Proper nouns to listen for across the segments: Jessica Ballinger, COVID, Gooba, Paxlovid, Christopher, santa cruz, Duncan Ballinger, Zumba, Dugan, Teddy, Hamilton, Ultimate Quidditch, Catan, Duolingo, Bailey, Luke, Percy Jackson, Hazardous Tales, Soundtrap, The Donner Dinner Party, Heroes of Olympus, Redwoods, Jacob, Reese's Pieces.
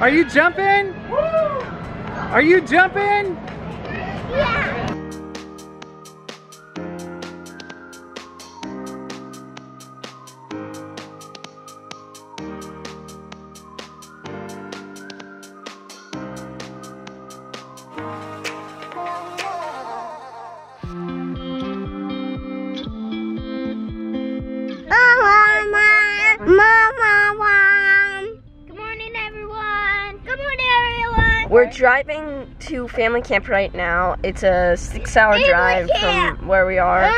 Are you jumping? Are you jumping? Yeah. We're driving to family camp right now. It's a 6-hour drive from where we are. Are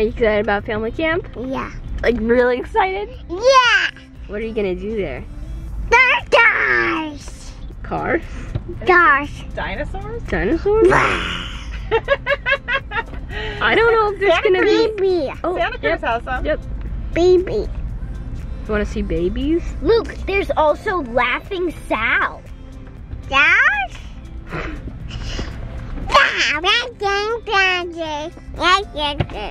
you excited about family camp? Yeah. Like really excited? Yeah. What are you gonna do there? There's cars. Cars? Cars. Dinosaurs? Dinosaurs? I don't know if there's gonna be. Oh, Santa Claus has some. Yep. Baby. You want to see babies? Luke, there's also Laughing Sal. Sal?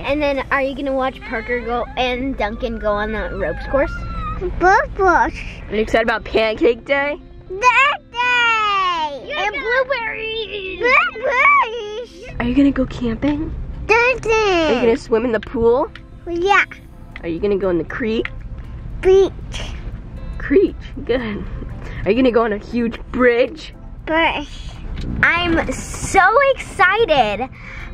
And then are you going to watch Parker go and Duncan go on the ropes course? Are you excited about Pancake Day? Birthday! And blueberries! Blueberries! Are you going to go camping? Duncan! Are you going to swim in the pool? Yeah. Are you going to go in the creek? Beach. Creek, good. Are you gonna go on a huge bridge? Bridge. I'm so excited.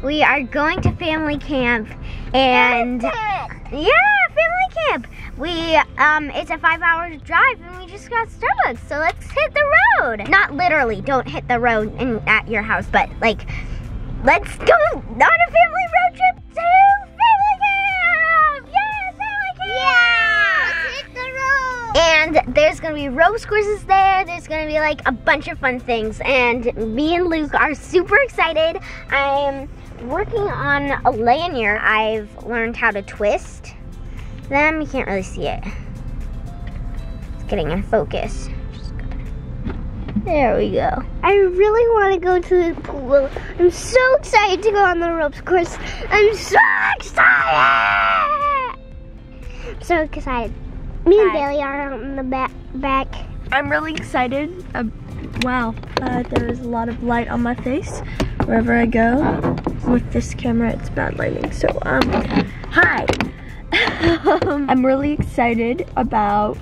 We are going to family camp and family camp. We it's a 5-hour drive and we just got Starbucks, so let's hit the road. Not literally, don't hit the road in, at your house, but like let's go on a family road trip to family camp! Yeah, family camp! Yeah! And there's gonna be ropes courses there. There's gonna be like a bunch of fun things. And me and Luke are super excited. I'm working on a lanyard. I've learned how to twist them. You can't really see it. It's getting in focus. There we go. I really wanna go to the pool. I'm so excited to go on the ropes course. I'm so excited! I'm so excited. Me and Bailey are on the back. I'm really excited. Wow, there is a lot of light on my face wherever I go. With this camera, it's bad lighting. So, hi. I'm really excited about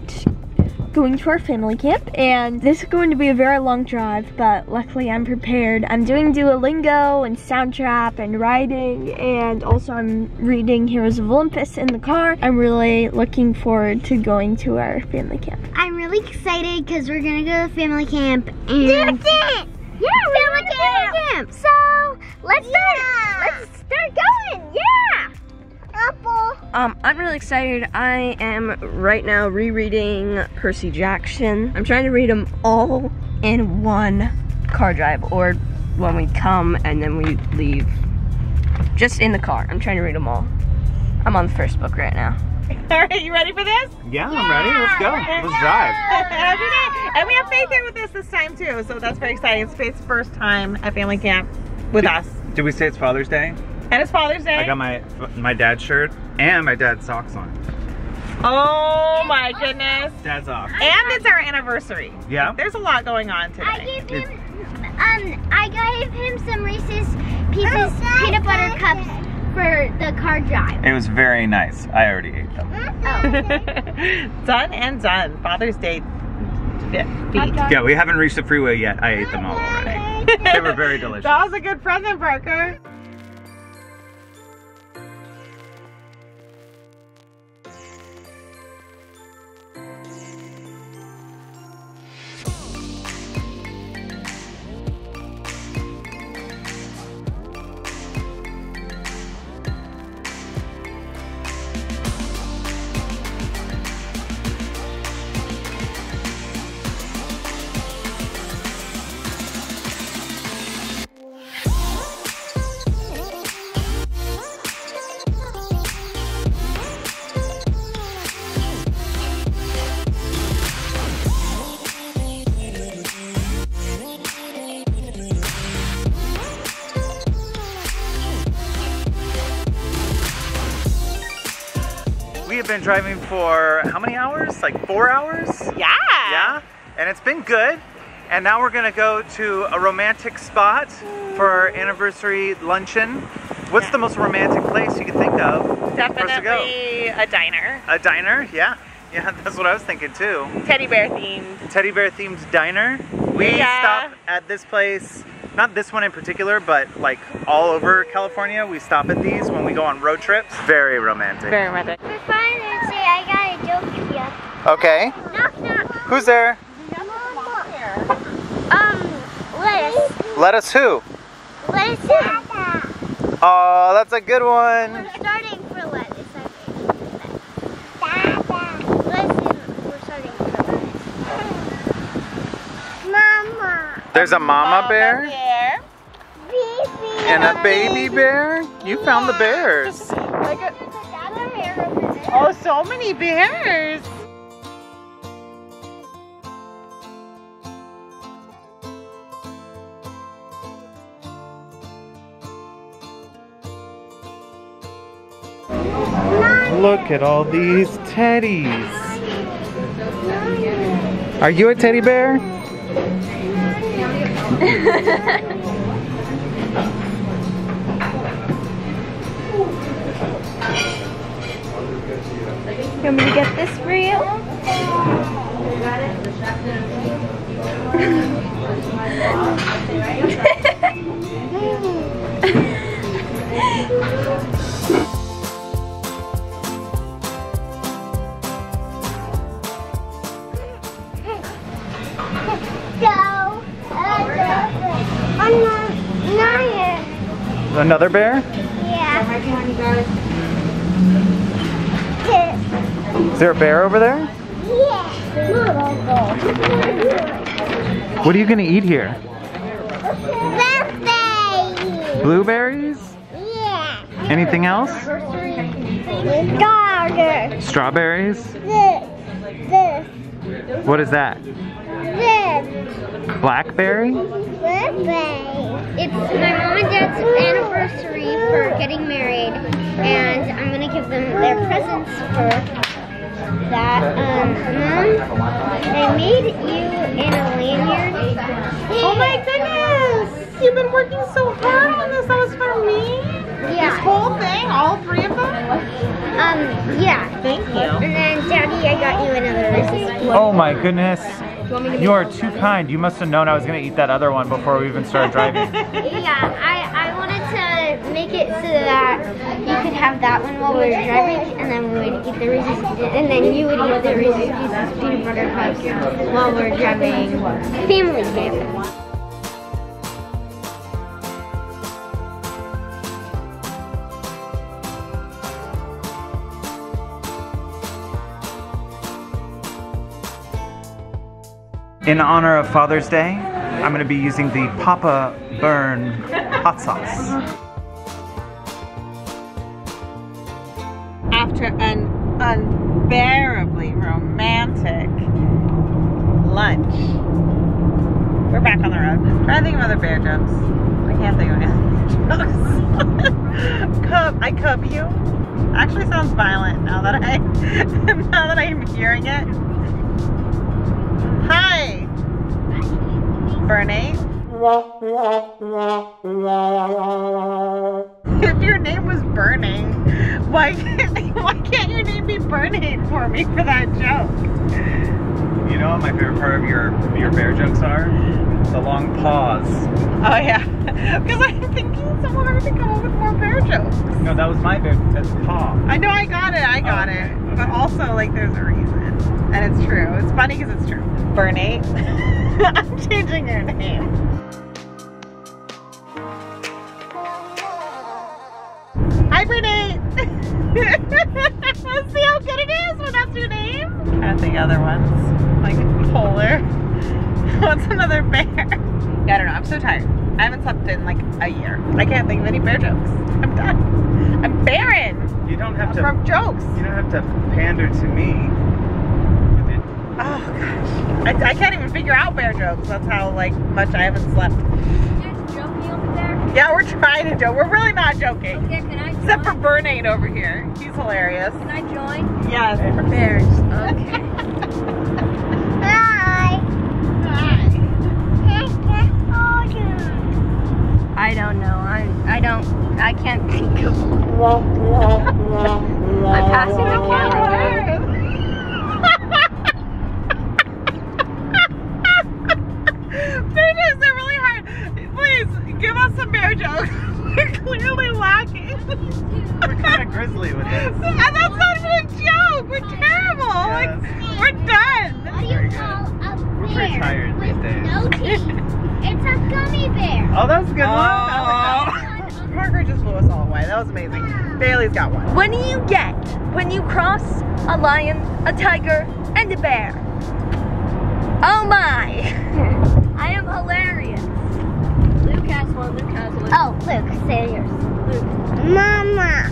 going to our family camp, and this is going to be a very long drive, but luckily I'm prepared. I'm doing Duolingo and Soundtrap and writing, and also I'm reading Heroes of Olympus in the car. I'm really looking forward to going to our family camp. I'm really excited because we're gonna go to family camp and that's it! Yeah, family camp! So let's start going! Yeah! I'm really excited. I am right now rereading Percy Jackson. I'm trying to read them all in one car drive, or when we come and then we leave. Just in the car. I'm trying to read them all. I'm on the first book right now. Alright, you ready for this? Yeah, I'm ready. Let's go. Let's drive. And we have Faith here with us this time too, so that's very exciting. It's Faith's first time at family camp with us. Did we say it's Father's Day? And it's Father's Day. I got my dad's shirt and my dad's socks on. Oh my goodness. Dad's off. And it's our anniversary. Yeah. There's a lot going on today. I gave him some Reese's Pieces peanut butter cups for the car drive. It was very nice. I already ate them. Done and done. Father's Day. Yeah, we haven't reached the freeway yet. I ate them all already. They were very delicious. That was a good present, Parker. have been driving for how many hours? Like 4 hours? Yeah. Yeah. And it's been good. And now we're gonna go to a romantic spot for our anniversary luncheon. What's the most romantic place you could think of? Definitely a diner. A diner, yeah. Yeah, that's what I was thinking too. Teddy bear themed. Teddy bear themed diner. We stop at this place, not this one in particular, but like all over California. We stop at these when we go on road trips. Very romantic. Very romantic. My friend would say, I got a joke for you. Okay. Knock, knock. Who's there? Lettuce. Lettuce who? Lettuce. Oh, that's a good one. We're starting for lettuce, I think. We're starting for lettuce. Mama. There's a mama bear? And a baby bear? You found the bears. Like a bear over there. Oh, so many bears. Look at all these teddies. Are you a teddy bear? You want me to get this for you? Another bear? Yeah. Is there a bear over there? Yeah. What are you gonna eat here? Blueberries. Blueberries? Yeah. Anything else? Strawberries. Strawberries? This. What is that? This. Blackberry? Blackberry. It's my mom and dad's anniversary for getting married, and I'm gonna give them their presents for that. Mom, I made you in a lanyard. Oh my goodness! You've been working so hard on this. That was for me. Yeah. This whole thing, all three of them. Yeah. Thank you. And then, Daddy, I got you another recipe. Oh my goodness. You are too kind. You must have known I was going to eat that other one before we even started driving. Yeah, I wanted to make it so that you could have that one while we were driving, and then we would eat the Reese's Pieces, and then you would eat the Reese's Pieces peanut butter cups while we were driving. Family camp. In honor of Father's Day, I'm going to be using the Papa Burn hot sauce. After an unbearably romantic lunch, we're back on the road. I'm trying to think of other bear jokes. I can't think of any other jokes. I cub you. Actually sounds violent now that I'm hearing it. Hi, Bernie. If your name was Burning, why can't your name be Burning for me for that joke? You know what my favorite part of your bear jokes are? The long pause. Oh yeah, because I'm thinking it's so hard to come up with more bear jokes. No, that was my bear. That's paw. I know, I got it. But also, like, there's a reason, and it's true. It's funny because it's true. Bernie, I'm changing your name. Hi, Bernie. Let's see how good it is when that's your name. I'm trying to think other ones, like polar. What's another bear? Yeah, I don't know. I'm so tired. I haven't slept in like a year. I can't think of any bear jokes. I'm done. I'm barren. You don't have to. From jokes. You don't have to pander to me. Oh gosh, I can't even figure out bear jokes. That's how like much I haven't slept. There's a joke over there. Yeah, we're trying to joke. We're really not joking. Okay, can I join? Except for Bernade over here. He's hilarious. Can I join? Yes. We're prepared. Okay. Bye. Bye. I don't know. I can't think of I'm passing the camera. They're really hard. Please give us some bear jokes. We're clearly lacking. We're kind of grisly with this. And that's not even a joke. We're terrible. Yes. Like, we're done. What do you call a bear? We're pretty tired these days. No teeth. It's a gummy bear. Oh, that was a good one. Parker just blew us all away. That was amazing. Wow. Bailey's got one. What do you get when you cross a lion, a tiger, and a bear? Oh my. I am hilarious. Luke has one. Luke has one. Oh, Luke, say yours. Luke. Mama.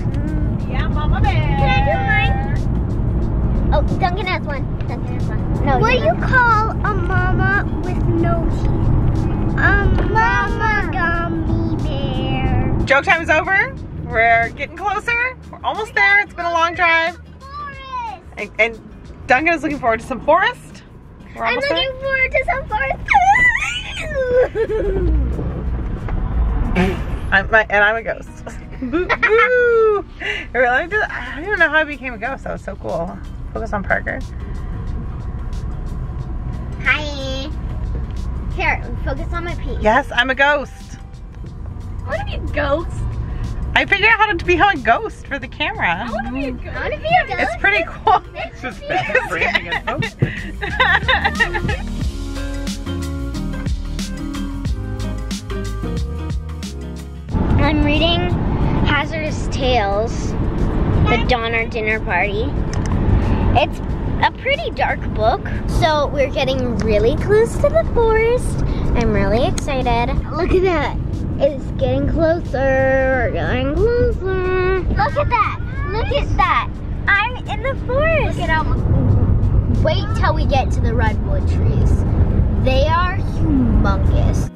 Yeah, Mama Bear. Can I do mine? Oh, Duncan has one. Duncan has one. No. What do you call a mama with no teeth? A mama gummy bear. Joke time is over. We're getting closer. We're almost there. It's been a long drive. Forest. And Duncan is looking forward to some forest. I'm looking forward to some forest. I'm a ghost. Boo, boo. I don't know how I became a ghost. That was so cool. Focus on Parker. Hi. Here, focus on my pee. Yes, I'm a ghost. I want to be a ghost. I figured out how to become a ghost for the camera. I want to be a ghost. I want to be a ghost. It's pretty cool. It's just bad branding as ghost. I'm reading Hazardous Tales, The Donner Dinner Party. It's a pretty dark book, so we're getting really close to the forest. I'm really excited. Look at that. It's getting closer. We're getting closer. Look at that. Look at that. I'm in the forest. Look at how... Wait till we get to the redwood trees. They are humongous.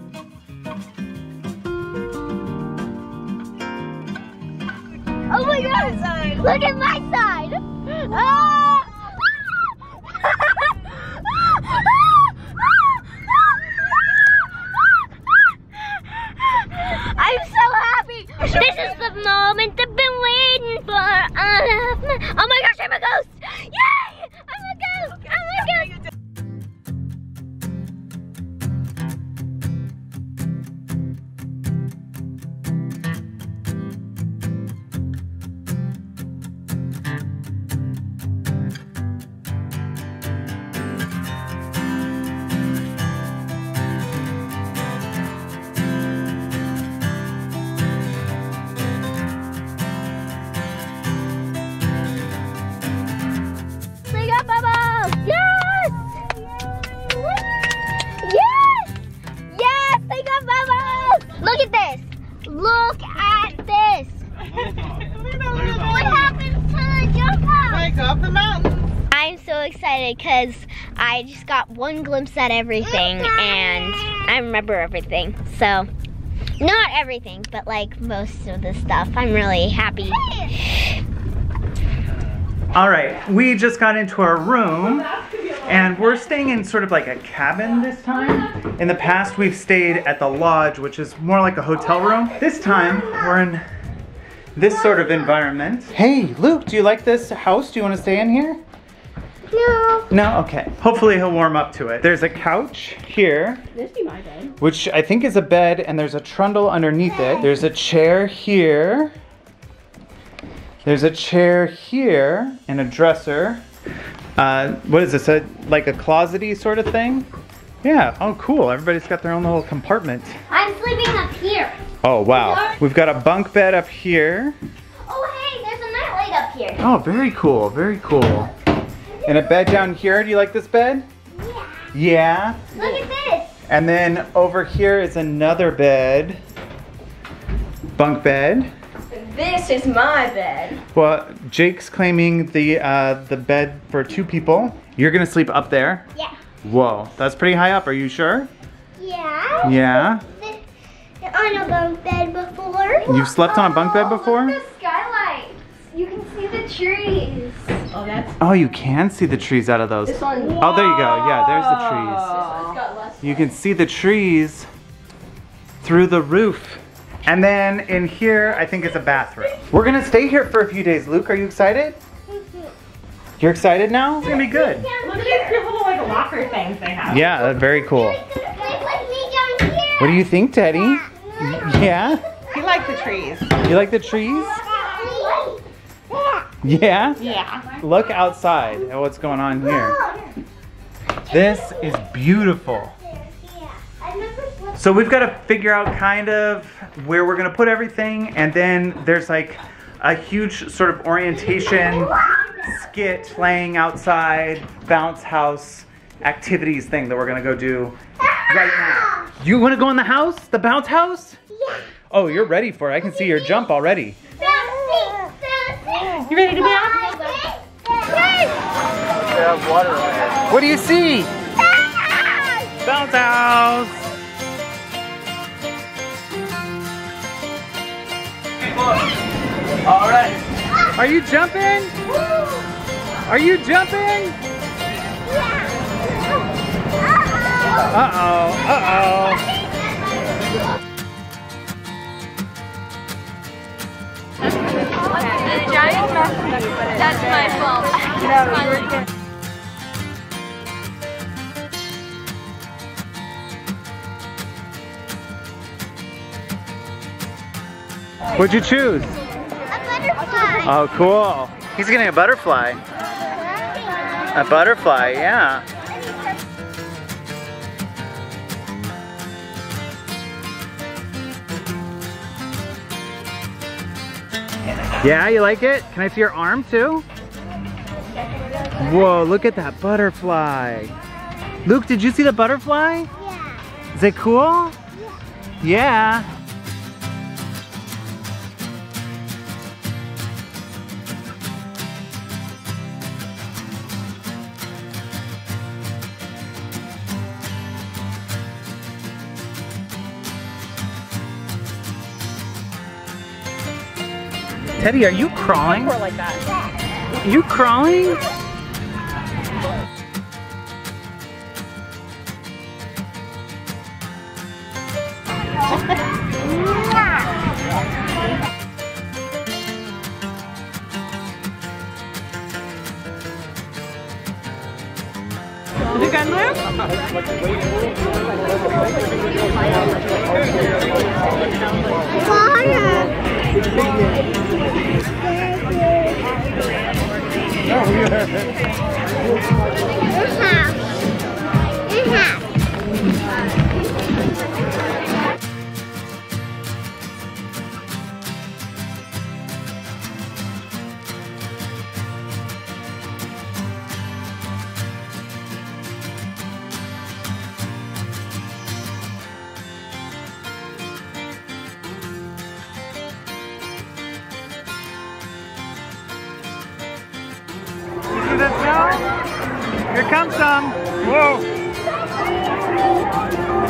Oh my God! Look at my side! Ah. I'm so happy! This is the moment I've been waiting for! Oh my gosh, I'm a ghost! Yay! I'm a ghost! I'm a ghost! Because I just got one glimpse at everything and I remember everything. So, not everything, but like most of the stuff. I'm really happy. All right, we just got into our room and we're staying in sort of like a cabin this time. In the past, we've stayed at the lodge, which is more like a hotel room. This time, we're in this sort of environment. Hey, Luke, do you like this house? Do you want to stay in here? No. No? Okay. Hopefully he'll warm up to it. There's a couch here. This be my bed. Which I think is a bed, and there's a trundle underneath it. There's a chair here. There's a chair here and a dresser. What is this? Like a closety sort of thing? Yeah. Oh, cool. Everybody's got their own little compartment. I'm sleeping up here. Oh, wow. We've got a bunk bed up here. Oh, hey, there's a nightlight up here. Oh, very cool. Very cool. And a bed down here. Do you like this bed? Yeah. Yeah. Look at this. And then over here is another bed. Bunk bed. This is my bed. Well, Jake's claiming the bed for two people. You're gonna sleep up there? Yeah. Whoa, that's pretty high up. Are you sure? Yeah. Yeah. On a bunk bed. And you've slept on a bunk bed before? Look at the skylights. You can see the trees. Oh, that's. Oh, you can see the trees out of those. This one. Oh, there you go. Yeah, there's the trees. This one's got less. You can see the trees through the roof. And then in here, I think it's a bathroom. We're gonna stay here for a few days. Luke, are you excited? You're excited now? It's gonna be good. Look at these cool little like locker things they have. Yeah, very cool. What do you think, Teddy? Yeah? You like the trees. You like the trees? Yeah? Yeah. Look outside at what's going on here. This is beautiful. So we've got to figure out kind of where we're going to put everything, and then there's like a huge sort of orientation skit playing outside, bounce house activities thing that we're going to go do right now. You want to go in the house? The bounce house? Yeah. Oh, you're ready for it. I can see your jump already. You ready to bounce? What do you see? Bounce house! All right. Are you jumping? Are you jumping? Yeah. Uh-oh. Uh-oh. The giant? That's my fault. That's my fault. What'd you choose? A butterfly. Oh, cool. He's getting a butterfly. A butterfly, yeah. Yeah, you like it? Can I see your arm too? Whoa, look at that butterfly. Luke, did you see the butterfly? Yeah. Is it cool? Yeah. Teddy, are you crawling? More like that. Are you crawling? You can live? Fire! Here comes some. Whoa. That's a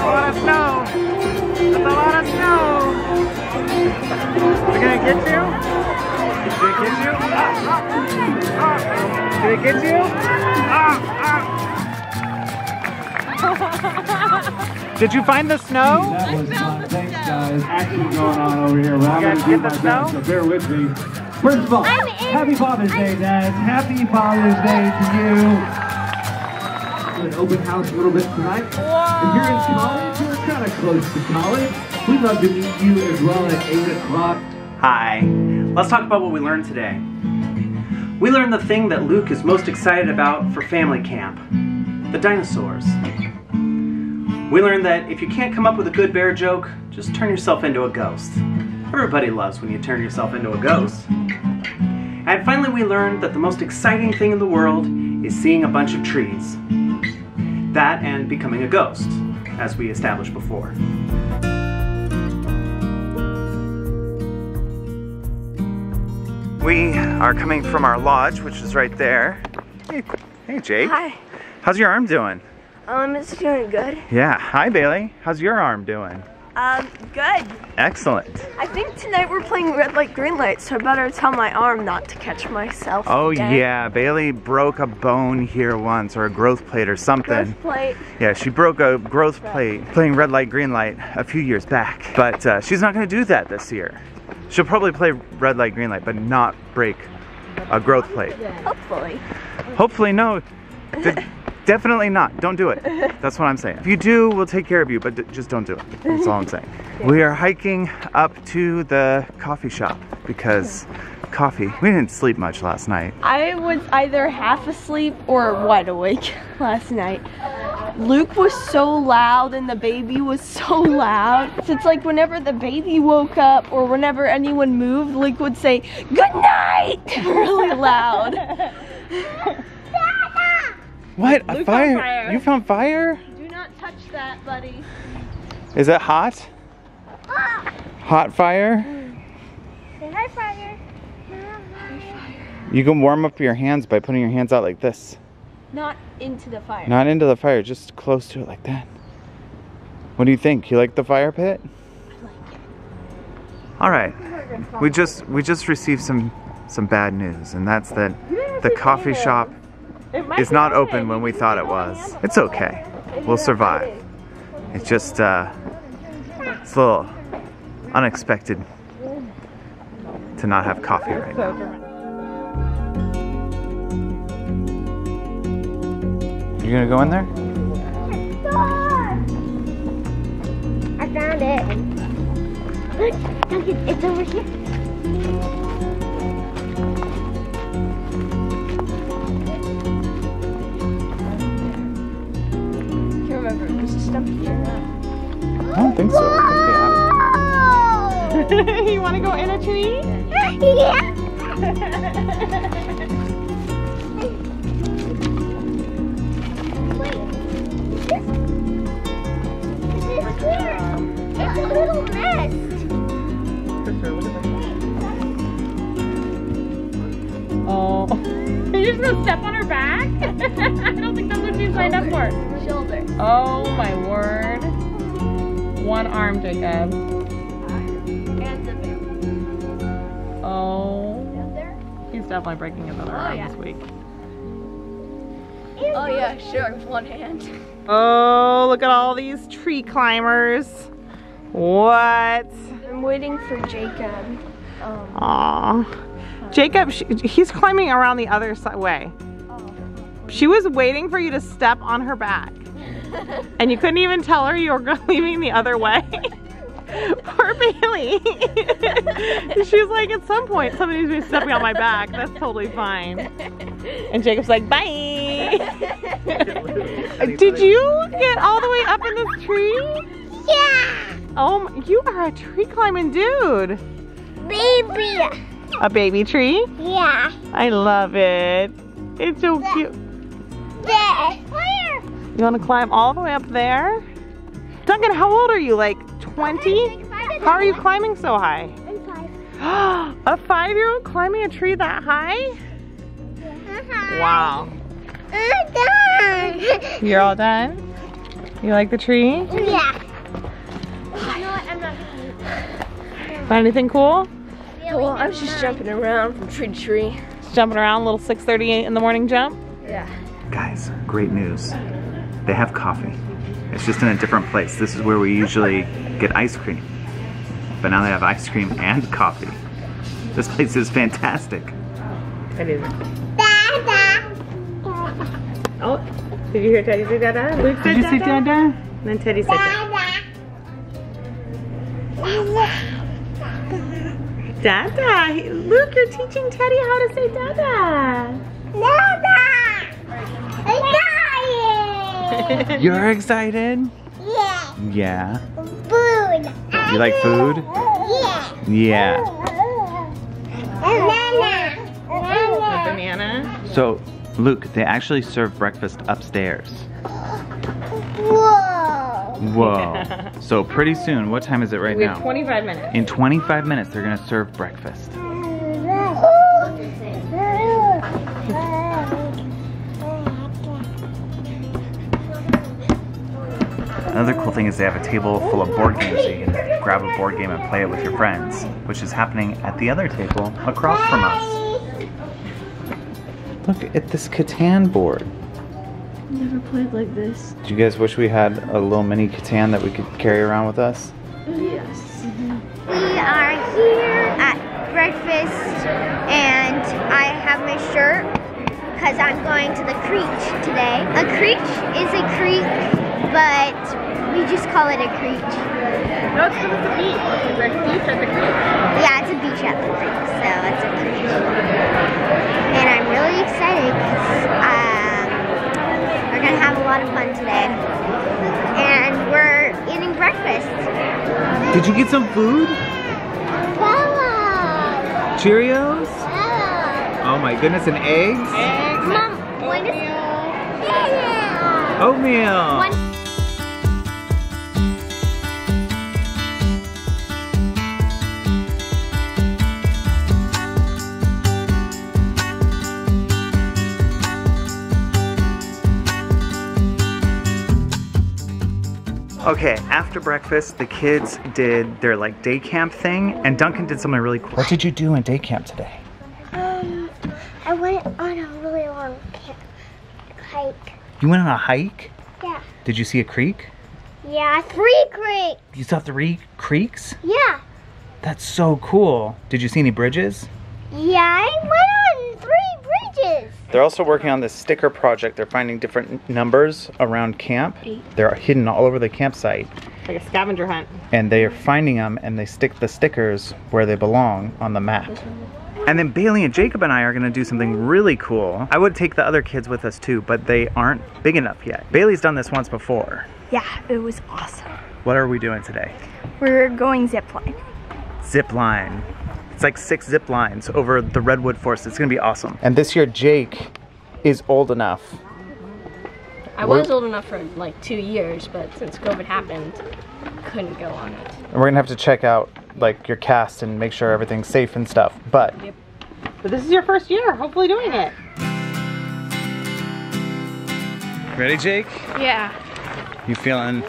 lot of snow. That's a lot of snow. Is it gonna get you? Did it get you? Did it get you? Did you find the snow? That was fun. Thanks, guys. Action going on over here. Well, I'm gonna do my best, so bear with me. First of all, happy Father's Day, Dad. Happy Father's Day to you. An open house a little bit tonight. Whoa. If you're in college, we're kind of close to college. We'd love to meet you as well at 8 o'clock. Hi. Let's talk about what we learned today. We learned the thing that Luke is most excited about for family camp, the dinosaurs. We learned that if you can't come up with a good bear joke, just turn yourself into a ghost. Everybody loves when you turn yourself into a ghost. And finally, we learned that the most exciting thing in the world is seeing a bunch of trees. That and becoming a ghost, as we established before. We are coming from our lodge, which is right there. Hey Jake. Hi. How's your arm doing? It's doing good. Yeah. Hi Bailey. How's your arm doing? Good. Excellent. I think tonight we're playing red light, green light, so I better tell my arm not to catch myself. Oh yeah, Bailey broke a bone here once, or a growth plate or something. Growth plate. Yeah, she broke a growth plate playing red light, green light a few years back. But she's not going to do that this year. She'll probably play red light, green light, but not break a growth plate. Hopefully. Hopefully, no. Definitely not. Don't do it. That's what I'm saying. If you do, we'll take care of you, but just don't do it. That's all I'm saying. We are hiking up to the coffee shop because coffee. We didn't sleep much last night. I was either half asleep or wide awake last night. Luke was so loud and the baby was so loud. So it's like whenever the baby woke up or whenever anyone moved, Luke would say, "Good night," really loud. What? A fire? Fire? You found fire? Do not touch that, buddy. Is it hot? Ah. Hot fire? Mm. Say hi, fire. You can warm up your hands by putting your hands out like this. Not into the fire. Not into the fire, just close to it like that. What do you think? You like the fire pit? I like it. All right. We just received some bad news, and that's that the coffee shop it's not open when we thought it was. It's okay. We'll survive. It's just it's a little unexpected to not have coffee right now. You're gonna go in there? I found it. Look, Duncan, it's over here. Stuff here. I don't think so. I think they you want to go in a tree? Yeah. Wait. This is weird. It's a little nest. Oh. You're just gonna step on her back? I don't think that's what she's lined up for. Shoulder. Oh my word. One arm, Jacob. And the bamboo. Oh. He's definitely breaking another arm this week. Oh yeah, sure. One hand. Oh, look at all these tree climbers. What? I'm waiting for Jacob. Aw. Jacob, he's climbing around the other way. She was waiting for you to step on her back. And you couldn't even tell her you were leaving the other way. Poor Bailey. She's like, at some point, somebody's gonna be stepping on my back. That's totally fine. And Jacob's like, bye. Did you get all the way up in this tree? Yeah. Oh, you are a tree climbing dude. Baby. A baby tree? Yeah. I love it. It's so cute. You want to climb all the way up there? Duncan, how old are you? Like 20? How are you climbing so high? I'm 5. A 5-year-old climbing a tree that high? Uh-huh. Wow. I'm done. You're all done? You like the tree? Yeah. You know what? I'm not gonna find anything cool? Well, I was just jumping around from tree to tree. Jumping around, little 6:30 in the morning jump. Yeah. Guys, great news. They have coffee. It's just in a different place. This is where we usually get ice cream. But now they have ice cream and coffee. This place is fantastic. It is. Oh, did you hear Teddy say Dada? Luke said Dada. Did you say Dada? And then Teddy said Dada. Dada. Dada! Luke, you're teaching Teddy how to say Dada! Dada! I'm dying! You're excited? Yeah. Yeah. Food. You like food? Yeah. Yeah. Banana. A banana? So, Luke, they actually serve breakfast upstairs. Whoa. Whoa. So pretty soon, what time is it right now? We have 25 minutes. In 25 minutes, they're gonna serve breakfast. Another cool thing is they have a table full of board games, so you can grab a board game and play it with your friends, which is happening at the other table across from us. Look at this Catan board. Never played like this. Do you guys wish we had a little mini Catan that we could carry around with us? Yes. We are here at breakfast, and I have my shirt because I'm going to the creek today. A creek is a creek, but we just call it a creek. No, it's because it's a beach. It's like a beach at the creek. Yeah, it's a beach at the creek, so it's a creek. And I'm really excited because we're going to have a lot of fun today. And we're eating breakfast. Did you get some food? Bella. Cheerios? Bella. Oh my goodness, and eggs? Eggs. Mom, when is oatmeal? Oatmeal. Okay, after breakfast, the kids did their like day camp thing, and Duncan did something really cool. What did you do in day camp today? I went on a really long hike. You went on a hike? Yeah. Did you see a creek? Yeah, 3 creeks. You saw 3 creeks? Yeah. That's so cool. Did you see any bridges? Yeah, I went on 3 bridges. They're also working on this sticker project. They're finding different numbers around camp. 8. They're hidden all over the campsite. Like a scavenger hunt. And they are finding them, and they stick the stickers where they belong on the map. And then Bailey and Jacob and I are gonna do something really cool. I would take the other kids with us too, but they aren't big enough yet. Bailey's done this once before. Yeah, it was awesome. What are we doing today? We're going zipline. Zipline. It's like 6 zip lines over the Redwood Forest. It's gonna be awesome. And this year, Jake is old enough. I was old enough for like 2 years, but since COVID happened, couldn't go on it. And we're gonna have to check out like your cast and make sure everything's safe and stuff, but. Yep. But this is your first year, hopefully doing it. Ready, Jake? Yeah. You feeling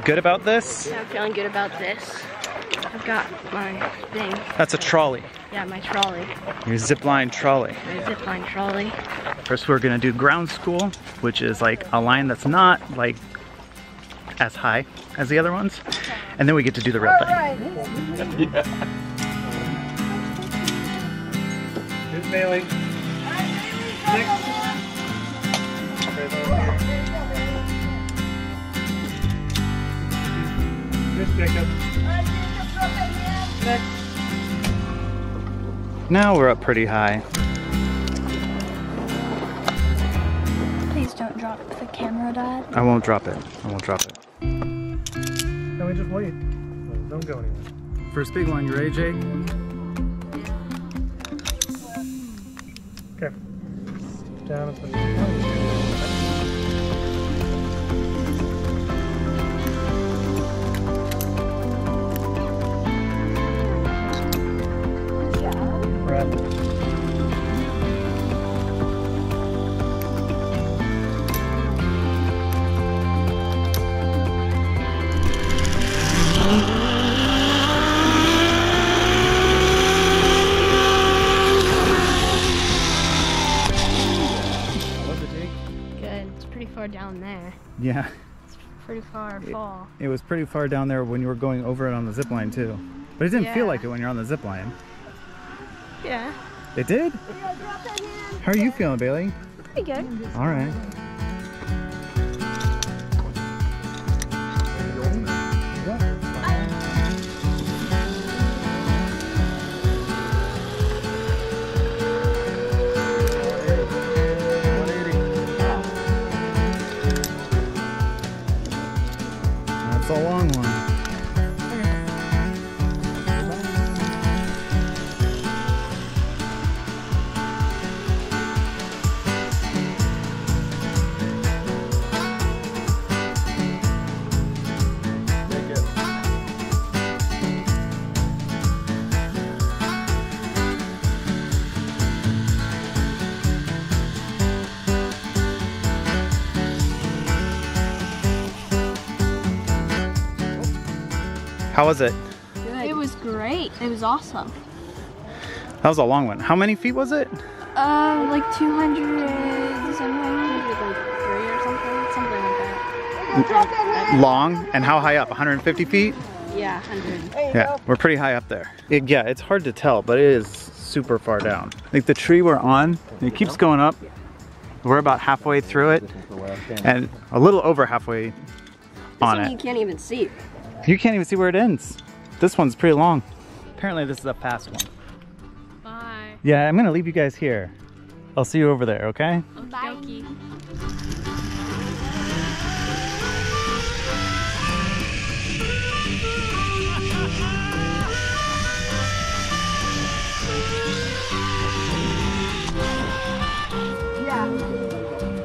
good about this? Yeah, I'm feeling good about this. I've got my thing. That's a trolley. Yeah, my trolley. Your zipline trolley. My zipline trolley. First we're gonna do ground school, which is like a line that's not like as high as the other ones. And then we get to do the real thing. Yeah. Here's Bailey. Next. Here's Jacob. Next. Now we're up pretty high. Please don't drop the camera, Dad. I won't drop it. I won't drop it. Can we just wait? Don't go anywhere. First big one, you ready, Jake? Okay. Down at the down there. Yeah. It's pretty far fall. It was pretty far down there when you were going over it on the zip line too. But it didn't feel like it when you're on the zip line. Yeah. It did? How are you feeling, Bailey? Pretty good. All right. A long one. How was it? Good. It was great. It was awesome. That was a long one. How many feet was it? Like 200 and 3 or something like that. Long? And how high up? 150 feet? Yeah, 100. Yeah, we're pretty high up there. Yeah, it's hard to tell, but it is super far down. Like the tree we're on, it keeps going up. We're about halfway through it, and a little over halfway on it. You can't even see. You can't even see where it ends. This one's pretty long. Apparently this is a fast one. Bye. Yeah, I'm gonna leave you guys here. I'll see you over there, okay? Bye.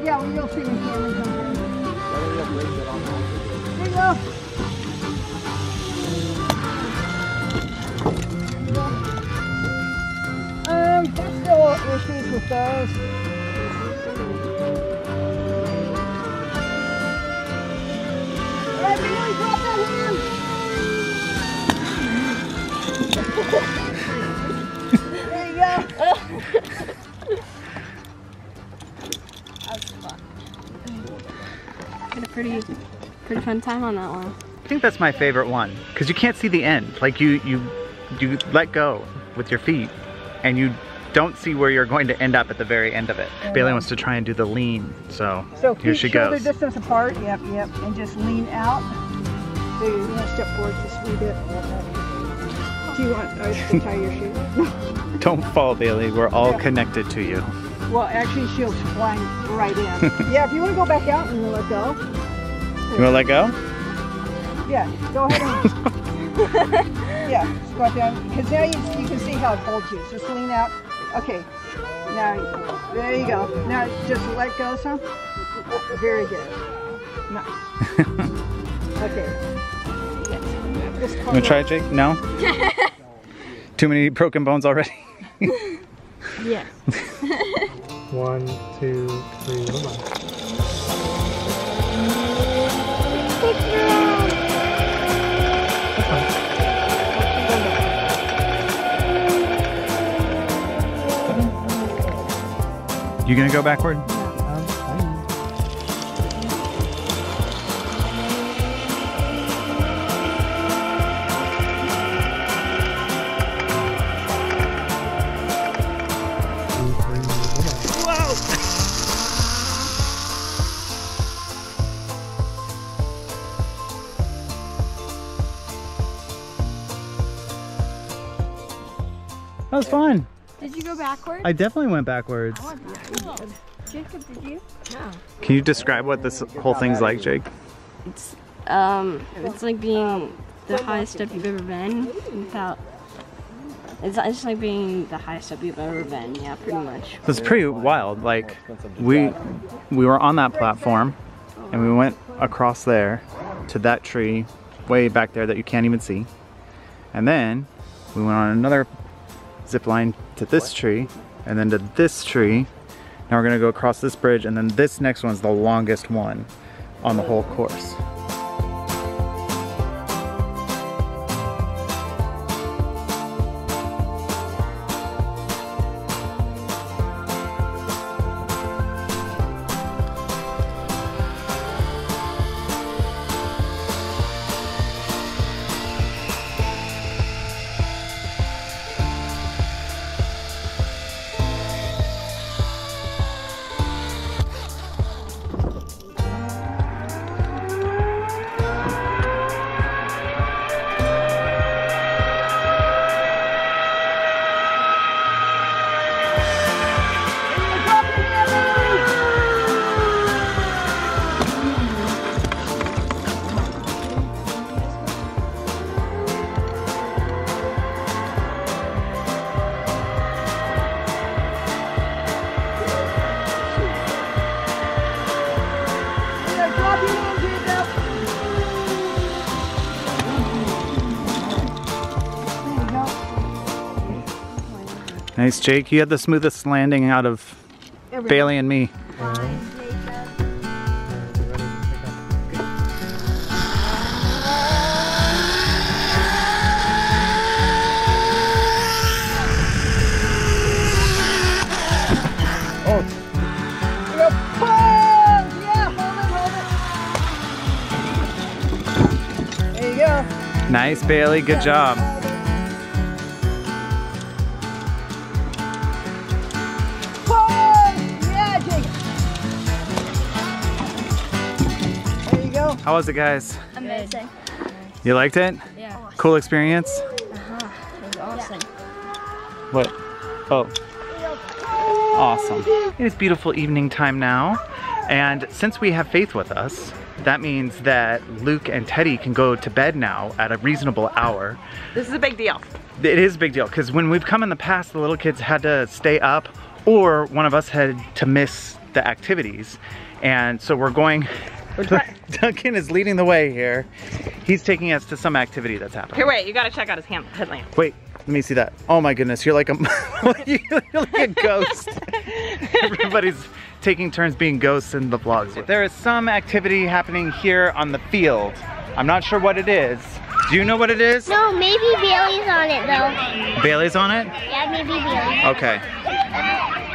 Yeah, we will see you again. There you go. There's still issues with those. Alright, Billy, drop that hand! There you go! Had a pretty fun time on that one. I think that's my favorite one because you can't see the end. Like you let go with your feet, and you don't see where you're going to end up at the very end of it. Bailey wants to try and do the lean, so here she goes. Shoulder distance apart. Yep, yep, and just lean out. So you're gonna step forward just a wee bit. Do you want us to tie your shoe? Don't fall, Bailey. We're all connected to you. Well, actually, she'll flying right in. Yeah, if you want to go back out and let go. You want to let go? Yeah, go ahead and... yeah, just go down. Because now you can see how it holds you. Just lean out. Okay. Now, there you go. Now, just let go some. Very good. Nice. Okay. You want to try it, Jake? No? Too many broken bones already? Yes. 1, 2, 3, come on. You gonna go backward? That was fun. Did you go backwards? I definitely went backwards. Oh, yeah, you did. Jacob, did you? No. Can you describe what this whole thing's like, Jake? It's like being the highest step you've ever been without. It's just like being the highest step you've ever been. Yeah, pretty much. So it's pretty wild. Like we were on that platform, and we went across there to that tree way back there that you can't even see, and then we went on another zip line to this tree, and then to this tree. Now we're gonna go across this bridge, and then this next one's the longest one on the whole course. Nice, Jake. You had the smoothest landing out of Bailey and me. Bye, Jacob. go. Nice, Bailey. Good job. Yeah, Jacob. There you go. How was it, guys? Amazing. You liked it? Yeah. Awesome. Cool experience? It was awesome. Yeah. What? Oh. Awesome. It is beautiful evening time now, and since we have Faith with us, that means that Luke and Teddy can go to bed now at a reasonable hour. This is a big deal. It is a big deal, because when we've come in the past, the little kids had to stay up, or one of us had to miss the activities, and so we're going... Duncan is leading the way here. He's taking us to some activity that's happening. Here, wait, you gotta check out his headlamp. Wait. Let me see that. Oh my goodness, you're like a, you're like a ghost. Everybody's taking turns being ghosts in the vlogs. There is some activity happening here on the field. I'm not sure what it is. Do you know what it is? No, maybe Bailey's on it though. Bailey's on it? Yeah, maybe Bailey. Okay.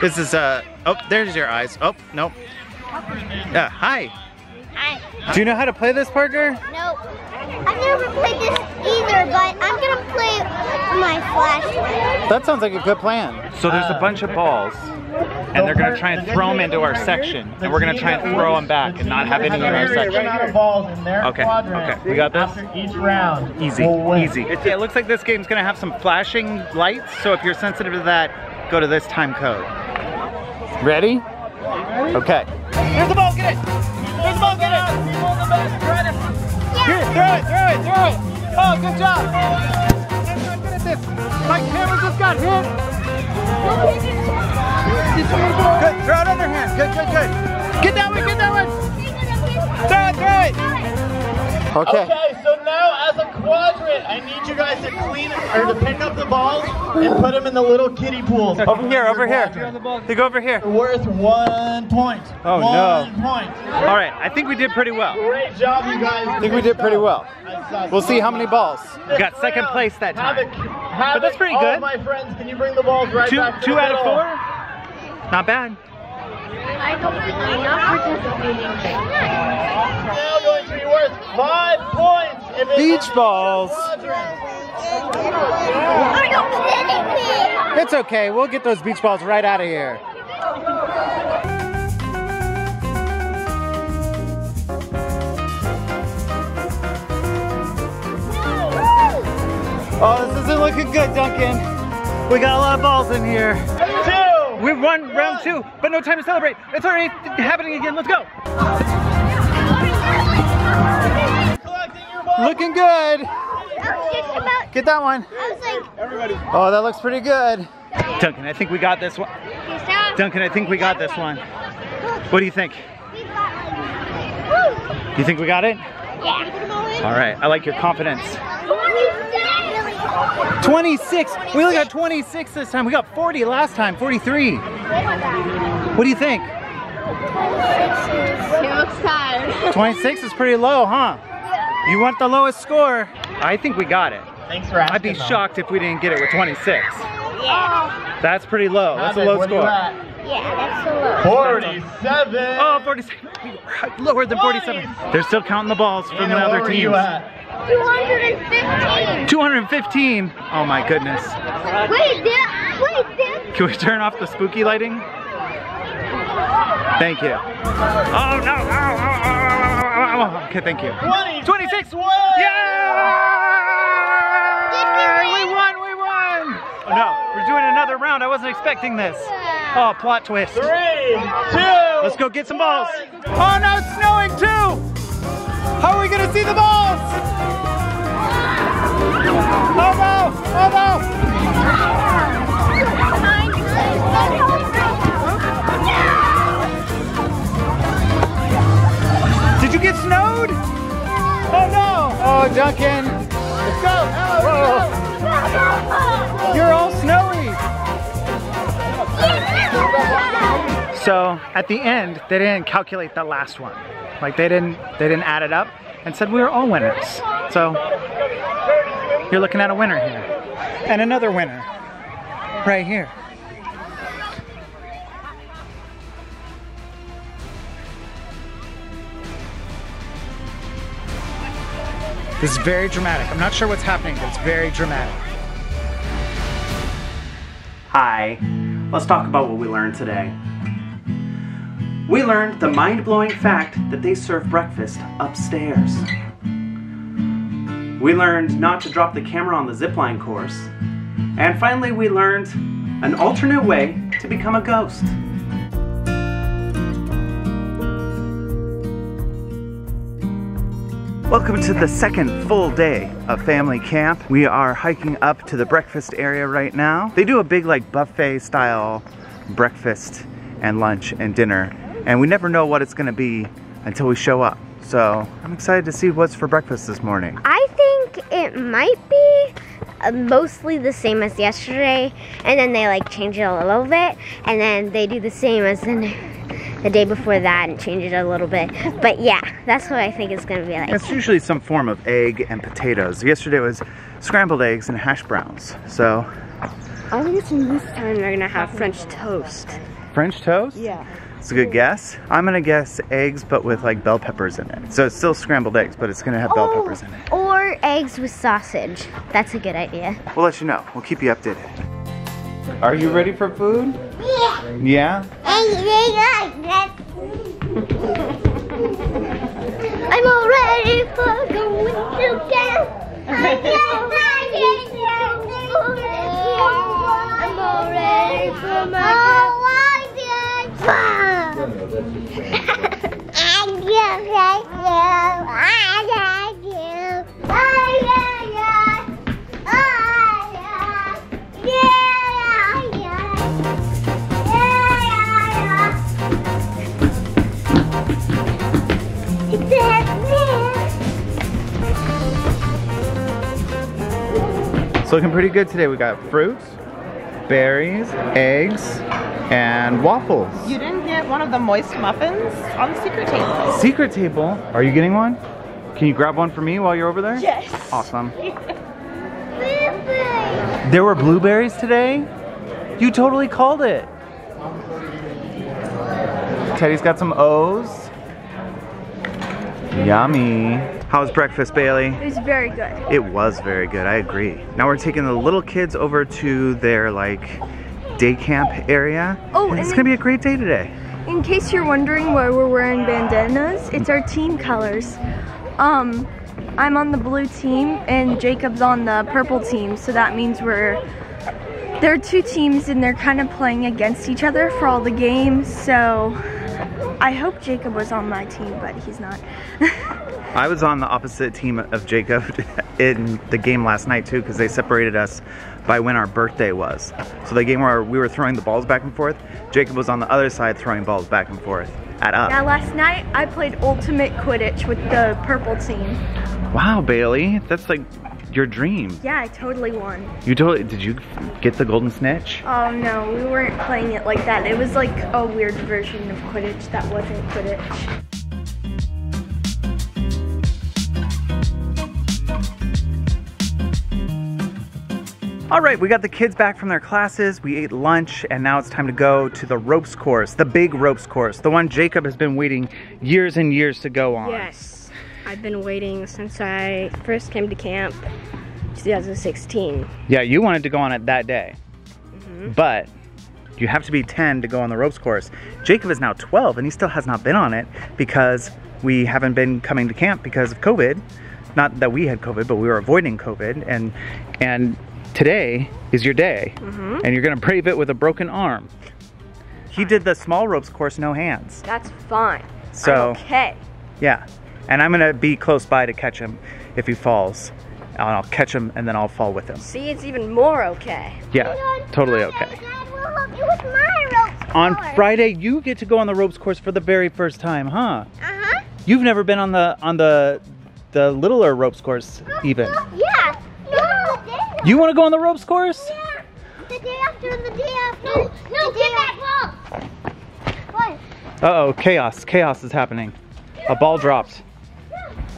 This is oh, there's your eyes. Oh, nope. Yeah, hi. Hi. Do you know how to play this, partner? Nope. I've never played this either, but I'm gonna play my flashlight. That sounds like a good plan. So there's a bunch of balls, and they're gonna try and throw them into our section, and we're gonna try and throw them back and not have any in our section. Okay, okay, we got this? Easy, easy. It looks like this game's gonna have some flashing lights, so if you're sensitive to that, go to this time code. Ready? Okay. Here's the ball, get it! Here's the ball, get it! Here, throw it, throw it, throw it! Oh, good job! Everyone good at this! My camera just got hit! Good, throw it underhand! Good, good, good! Get that one, get that one! Throw it, throw it! Okay. Okay, so now as a quadrant, I need you guys to clean or to pick up the balls and put them in the little kiddie pools. Over here, over here. They go over here. They're worth 1 point. Oh no. 1 point. All right, I think we did pretty well. Great job, you guys. I think we did pretty well. We'll see how many balls. We got second place that time. But that's pretty good. All my friends, can you bring the balls right back? 2 out of 4. Not bad. I'm not participating. Now going to be worth 5 points. Beach balls. It's okay. We'll get those beach balls right out of here. Oh, this isn't looking good, Duncan. We got a lot of balls in here. We won round 2, but no time to celebrate. It's already happening again. Let's go. Looking good. Get that one. Oh, that looks pretty good. Duncan, I think we got this one. Duncan, I think we got this one. What do you think? You think we got it? Yeah. All right. I like your confidence. 26! We only got 26 this time. We got 40 last time, 43. What do you think? 26 is pretty low, huh? You want the lowest score. I think we got it. Thanks for asking. I'd be shocked if we didn't get it with 26. Yeah. That's pretty low. That's a low score. Yeah, that's so low. 47! Oh, 47. Lower than 47. They're still counting the balls from the other teams. 215. 215. Oh my goodness. Wait, wait. Can we turn off the spooky lighting? Thank you. Oh no! Oh. Okay, thank you. 26. Yeah! We won! We won! Oh no, we're doing another round. I wasn't expecting this. Oh, plot twist. 3, 2. Let's go get some balls. Oh no, it's snowing too. How are we gonna see the balls? Oh no! Oh no! Did you get snowed? Oh no! Oh Duncan! Let's go! Whoa. You're all snowy! So at the end, they didn't calculate the last one. Like they didn't add it up and said we were all winners. So you're looking at a winner here. And another winner right here. This is very dramatic. I'm not sure what's happening, but it's very dramatic. Hi. Let's talk about what we learned today. We learned the mind-blowing fact that they serve breakfast upstairs. We learned not to drop the camera on the zipline course. And finally, we learned an alternate way to become a ghost. Welcome to the second full day of family camp. We are hiking up to the breakfast area right now. They do a big like buffet style breakfast and lunch and dinner, and we never know what it's gonna be until we show up. So I'm excited to see what's for breakfast this morning. I think it might be mostly the same as yesterday, and then they like change it a little bit, and then they do the same as the day before that and change it a little bit. But yeah, that's what I think it's gonna be like. It's usually some form of egg and potatoes. Yesterday was scrambled eggs and hash browns, so. I think it's this time they're gonna have French toast. French toast? Yeah. It's a good guess. I'm gonna guess eggs, but with like bell peppers in it. So it's still scrambled eggs, but it's gonna have bell peppers in it. Or eggs with sausage. That's a good idea. We'll let you know. We'll keep you updated. Are you ready for food? Yeah. Yeah? I'm all ready for going to camp. I'm all ready for It's looking pretty good today. We got fruits, berries, eggs, and waffles. You didn't get one of the moist muffins on the secret table. Secret table? Are you getting one? Can you grab one for me while you're over there? Yes. Awesome. There were blueberries today? You totally called it. Teddy's got some O's. Yummy. How was breakfast, Bailey? It was very good. It was very good, I agree. Now we're taking the little kids over to their like day camp area. Oh, and it's gonna be a great day today. In case you're wondering why we're wearing bandanas, it's our team colors. I'm on the blue team and Jacob's on the purple team, so that means there are two teams and they're kind of playing against each other for all the games, so I hope Jacob was on my team, but he's not. I was on the opposite team of Jacob in the game last night too, because they separated us by when our birthday was. So the game where we were throwing the balls back and forth, Jacob was on the other side throwing balls back and forth at us. Now last night, I played Ultimate Quidditch with the purple team. Wow, Bailey, that's like your dream. Yeah, I totally won. You totally, did you get the golden snitch? Oh no, we weren't playing it like that. It was like a weird version of Quidditch that wasn't Quidditch. All right, we got the kids back from their classes, we ate lunch, and now it's time to go to the ropes course, the big ropes course, the one Jacob has been waiting years and years to go on. Yes, I've been waiting since I first came to camp 2016. Yeah, you wanted to go on it that day, but you have to be 10 to go on the ropes course. Jacob is now 12 and he still has not been on it because we haven't been coming to camp because of COVID. Not that we had COVID, but we were avoiding COVID, and today is your day, and you're gonna brave it with a broken arm. He did the small ropes course, no hands. That's fine. So, I'm okay. Yeah, and I'm gonna be close by to catch him if he falls. And I'll catch him and then I'll fall with him. See, it's even more okay. Yeah, totally okay. On Friday, you get to go on the ropes course for the very first time, huh? Uh-huh. You've never been on the littler ropes course even. Yeah. You want to go on the ropes course? Yeah. The day after and the day after. No, no, get that ball. What? Uh-oh, chaos. Chaos is happening. A ball dropped.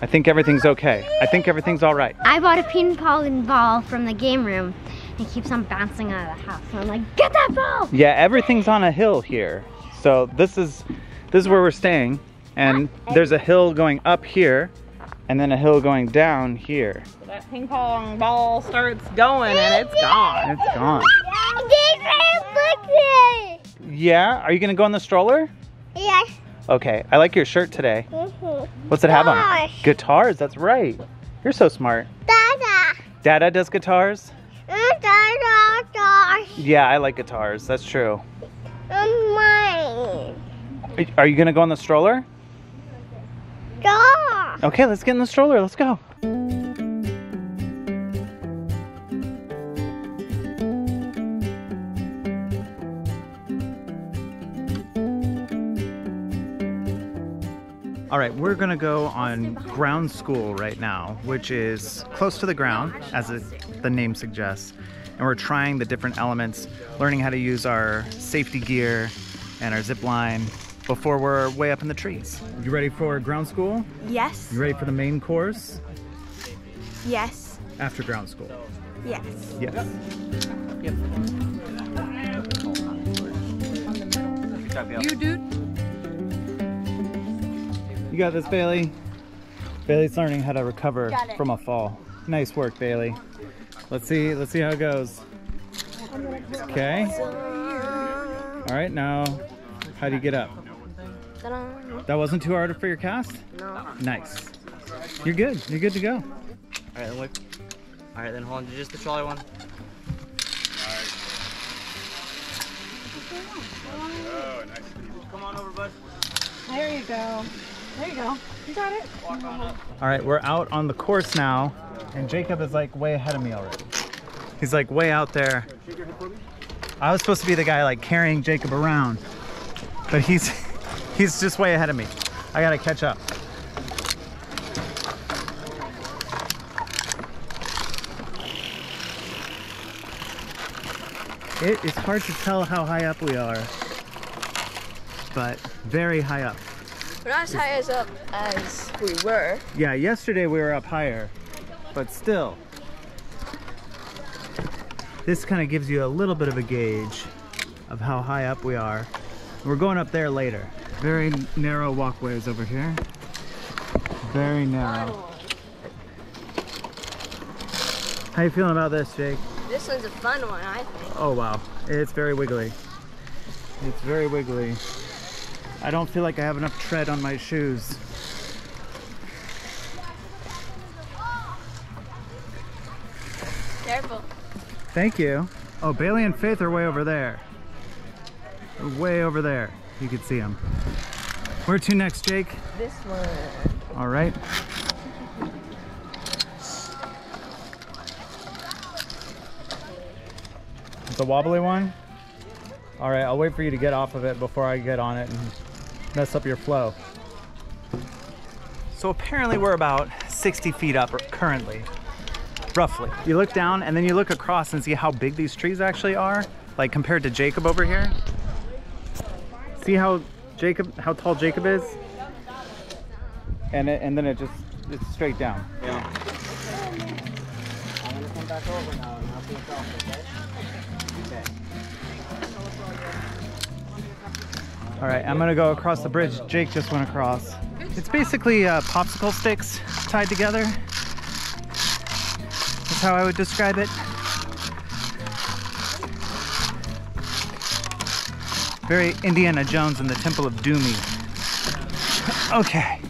I think everything's okay. I think everything's all right. I bought a ping pong ball from the game room. It keeps on bouncing out of the house. And I'm like, get that ball. Yeah, everything's on a hill here. So this is where we're staying. And there's a hill going up here. and then a hill going down here. So that ping pong ball starts going and it's gone. It's gone. Yeah? Are you going to go in the stroller? Yes. Okay. I like your shirt today. Mm-hmm. What's it have on? Guitars. That's right. You're so smart. Dada. Dada does guitars? Dada. Yeah, I like guitars. That's true. Mine. Are you going to go in the stroller? Yeah. Okay, let's get in the stroller. Let's go. All right, we're gonna go on ground school right now, which is close to the ground, as the name suggests. And we're trying the different elements, learning how to use our safety gear and our zip line before we're way up in the trees. You ready for ground school? Yes. You ready for the main course? Yes. After ground school? Yes. Yes. Yep. You, dude. You got this, Bailey. Bailey's learning how to recover from a fall. Nice work, Bailey. Let's see how it goes. Okay. All right, now, how do you get up? That wasn't too hard for your cast? No. Nice. You're good to go. All right, then look. All right, then hold on to just the trolley one. All right. Oh, nice. Come on over, bud. There you go. There you go. You got it. Walk on up. All right, we're out on the course now, and Jacob is like way ahead of me already. He's like way out there. I was supposed to be the guy like carrying Jacob around, but he's just way ahead of me. I gotta catch up. It's hard to tell how high up we are, but very high up. We're not as high as up as we were. Yeah, yesterday we were up higher, but still. This kind of gives you a little bit of a gauge of how high up we are. We're going up there later. Very narrow walkways over here. Very narrow. How you feeling about this, Jake? This one's a fun one, I think. Oh, wow. It's very wiggly. It's very wiggly. I don't feel like I have enough tread on my shoes. Careful. Thank you. Oh, Bailey and Faith are way over there. Way over there. You can see them. Where to next, Jake? This one. All right. The wobbly one? All right, I'll wait for you to get off of it before I get on it and mess up your flow. So apparently we're about 60 feet up currently, roughly. You look down and then you look across and see how big these trees actually are, like compared to Jacob over here. See how tall Jacob is? And then it's straight down. Yeah. I'm gonna come back over now and I'll take off, okay? All right, I'm gonna go across the bridge Jake just went across. It's basically popsicle sticks tied together. That's how I would describe it. Very Indiana Jones and the Temple of Doomie. Okay.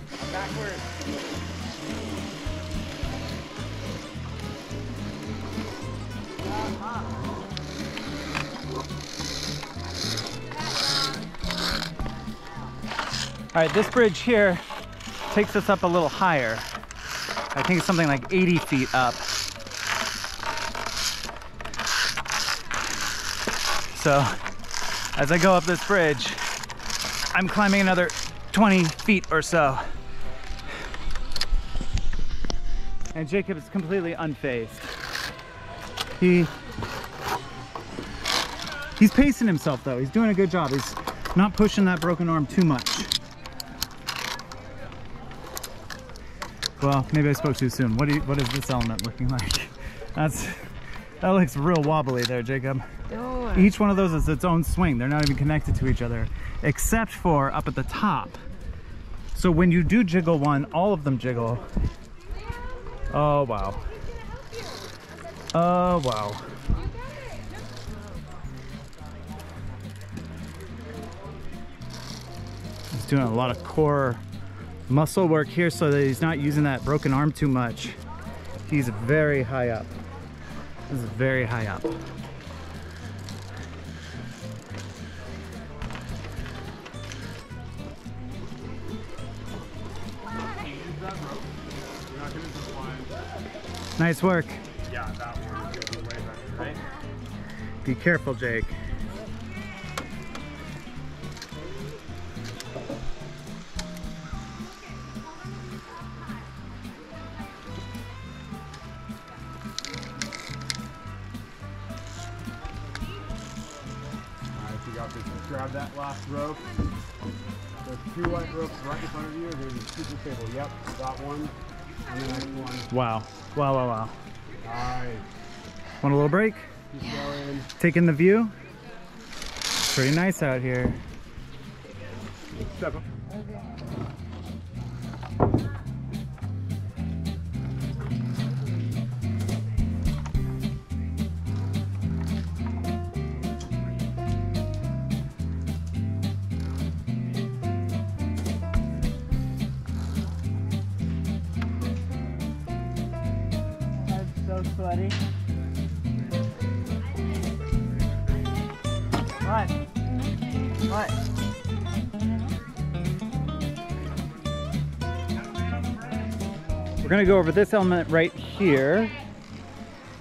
All right, this bridge here takes us up a little higher. I think it's something like 80 feet up. So as I go up this bridge, I'm climbing another 20 feet or so. And Jacob is completely unfazed. He's pacing himself though. He's doing a good job. He's not pushing that broken arm too much. Well, maybe I spoke too soon. What is this element looking like? That looks real wobbly there, Jacob. Oh. Each one of those is its own swing. They're not even connected to each other, except for up at the top. So when you do jiggle one, all of them jiggle. Oh wow. Oh wow. He's doing a lot of core muscle work here so that he's not using that broken arm too much. He's very high up. This is very high up. Nice work. Yeah, that one is way better, right? Be careful, Jake. Alright, you got this. Grab that last rope. There's two white ropes right in front of you. There's a super cable. Yep, that one. And the next one. Wow. Wow, wow, wow. Nice. Want a little break? Keep going. Taking the view. Pretty nice out here. Step up. Buddy. What? What? We're going to go over this element right here.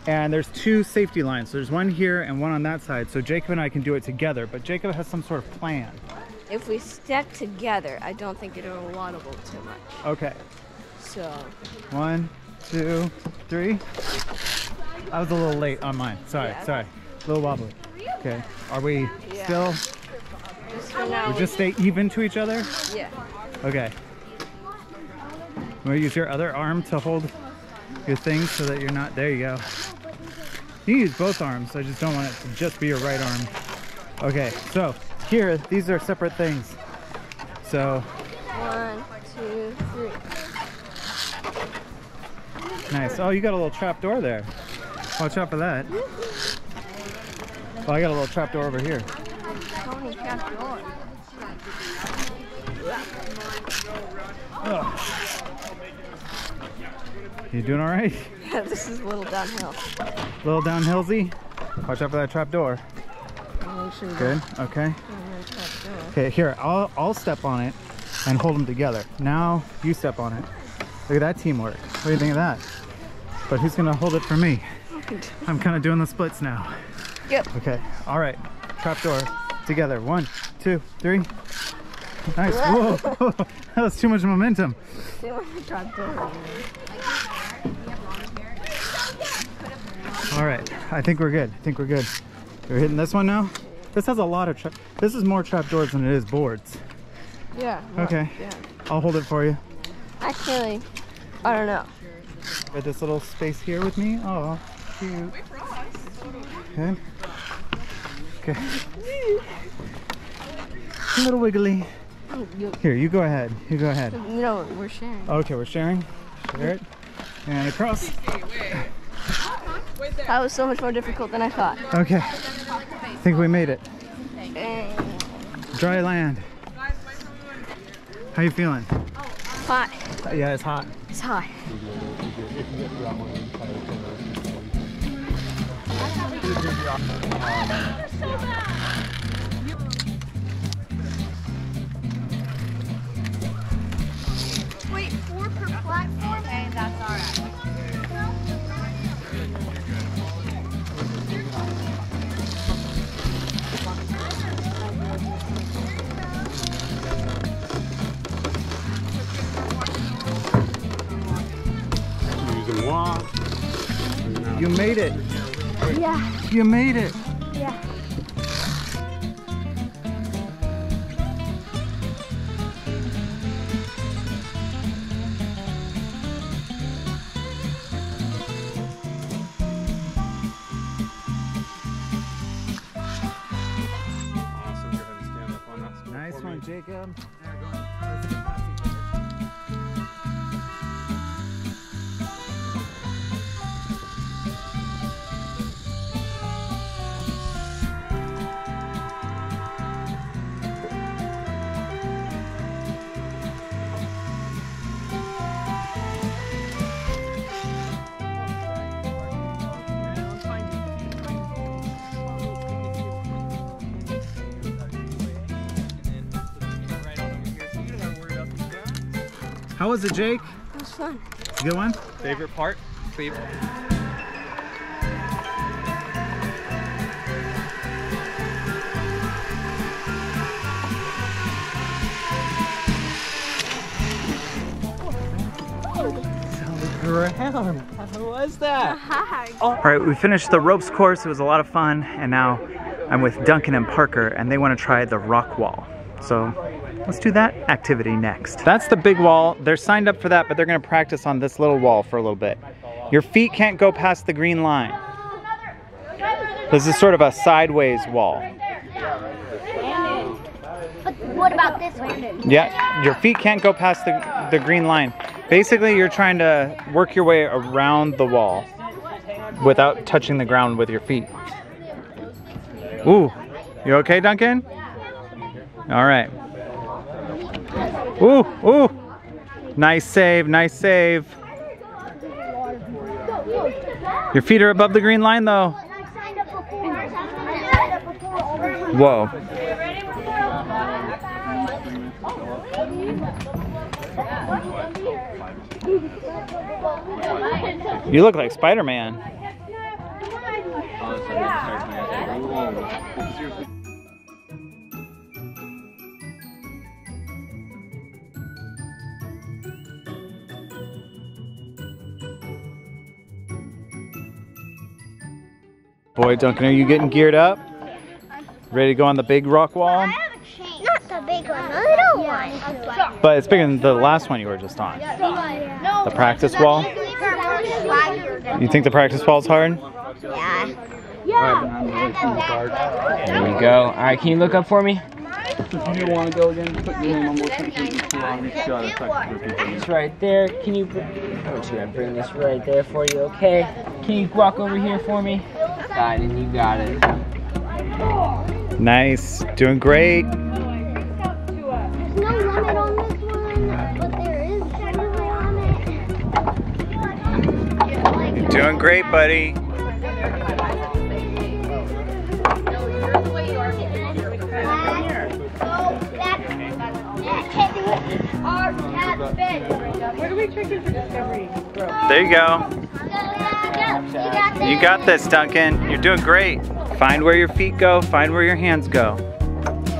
And there's two safety lines. So there's one here and one on that side. So Jacob and I can do it together. But Jacob has some sort of plan. If we step together, I don't think it'll laudable too much. Okay. So. 1, 2, 3. I was a little late on mine. Sorry, yeah. Sorry. A little wobbly. Okay. Are we still? We just stay even to each other? Yeah. Okay. I'm going to use your other arm to hold your thing so that you're not. There you go. You use both arms. I just don't want it to just be your right arm. Okay. So here, these are separate things. So. 1, 2, 3. Nice. Oh, you got a little trap door there. Watch out for that. Oh, I got a little trap door over here. Oh. You doing all right? Yeah, this is a little downhill. A little downhillsy? Watch out for that trap door. Good. Okay. Okay, here. I'll step on it and hold them together. Now you step on it. Look at that teamwork. What do you think of that? But who's gonna hold it for me? I'm kind of doing the splits now. Yep. Okay. All right. Trapdoor together. 1, 2, 3. Nice. Whoa. That was too much momentum. All right. I think we're good. I think we're good. We're hitting this one now. This has a lot of trap. This is more trapdoors than it is boards. Yeah. Okay. Yeah. I'll hold it for you. Actually, I don't know. Got this little space here with me. Oh, cute. Okay. Okay. A little wiggly. Here, you go ahead. You go ahead. No, we're sharing. Okay, we're sharing. Share it. And across. That was so much more difficult than I thought. Okay. I think we made it. Dry land. How you feeling? Hot. Yeah, it's hot. It's hot. Wait, 4 per platform? Okay, that's all right. You made it. Yeah. You made it. Yeah. Awesome. You're gonna stand up on that stool. Nice one, Jacob. How was it, Jake? It was fun. Good one? Favorite part? Sleep. Around. How was that? All right, we finished the ropes course. It was a lot of fun, and now I'm with Duncan and Parker, and they want to try the rock wall. So let's do that activity next. That's the big wall. They're signed up for that, but they're going to practice on this little wall for a little bit. Your feet can't go past the green line. This is sort of a sideways wall. But what about this one? Yeah, your feet can't go past the green line. Basically, you're trying to work your way around the wall without touching the ground with your feet. Ooh, you okay, Duncan? All right. Ooh, ooh. Nice save, nice save. Your feet are above the green line, though. Whoa. You look like Spider-Man. Boy, Duncan, are you getting geared up? Ready to go on the big rock wall? Not the big one, the little one. But it's bigger than the last one you were just on. The practice wall? You think the practice wall's hard? Yeah. There we go. All right, can you look up for me? If you want to go again, put your name on more time. It's right there. Can you bring this right there for you, okay? Can you walk over here for me? Got it, you got it. Nice. Doing great. Doing great, buddy. There you go. You got this, Duncan. You're doing great. Find where your feet go, find where your hands go.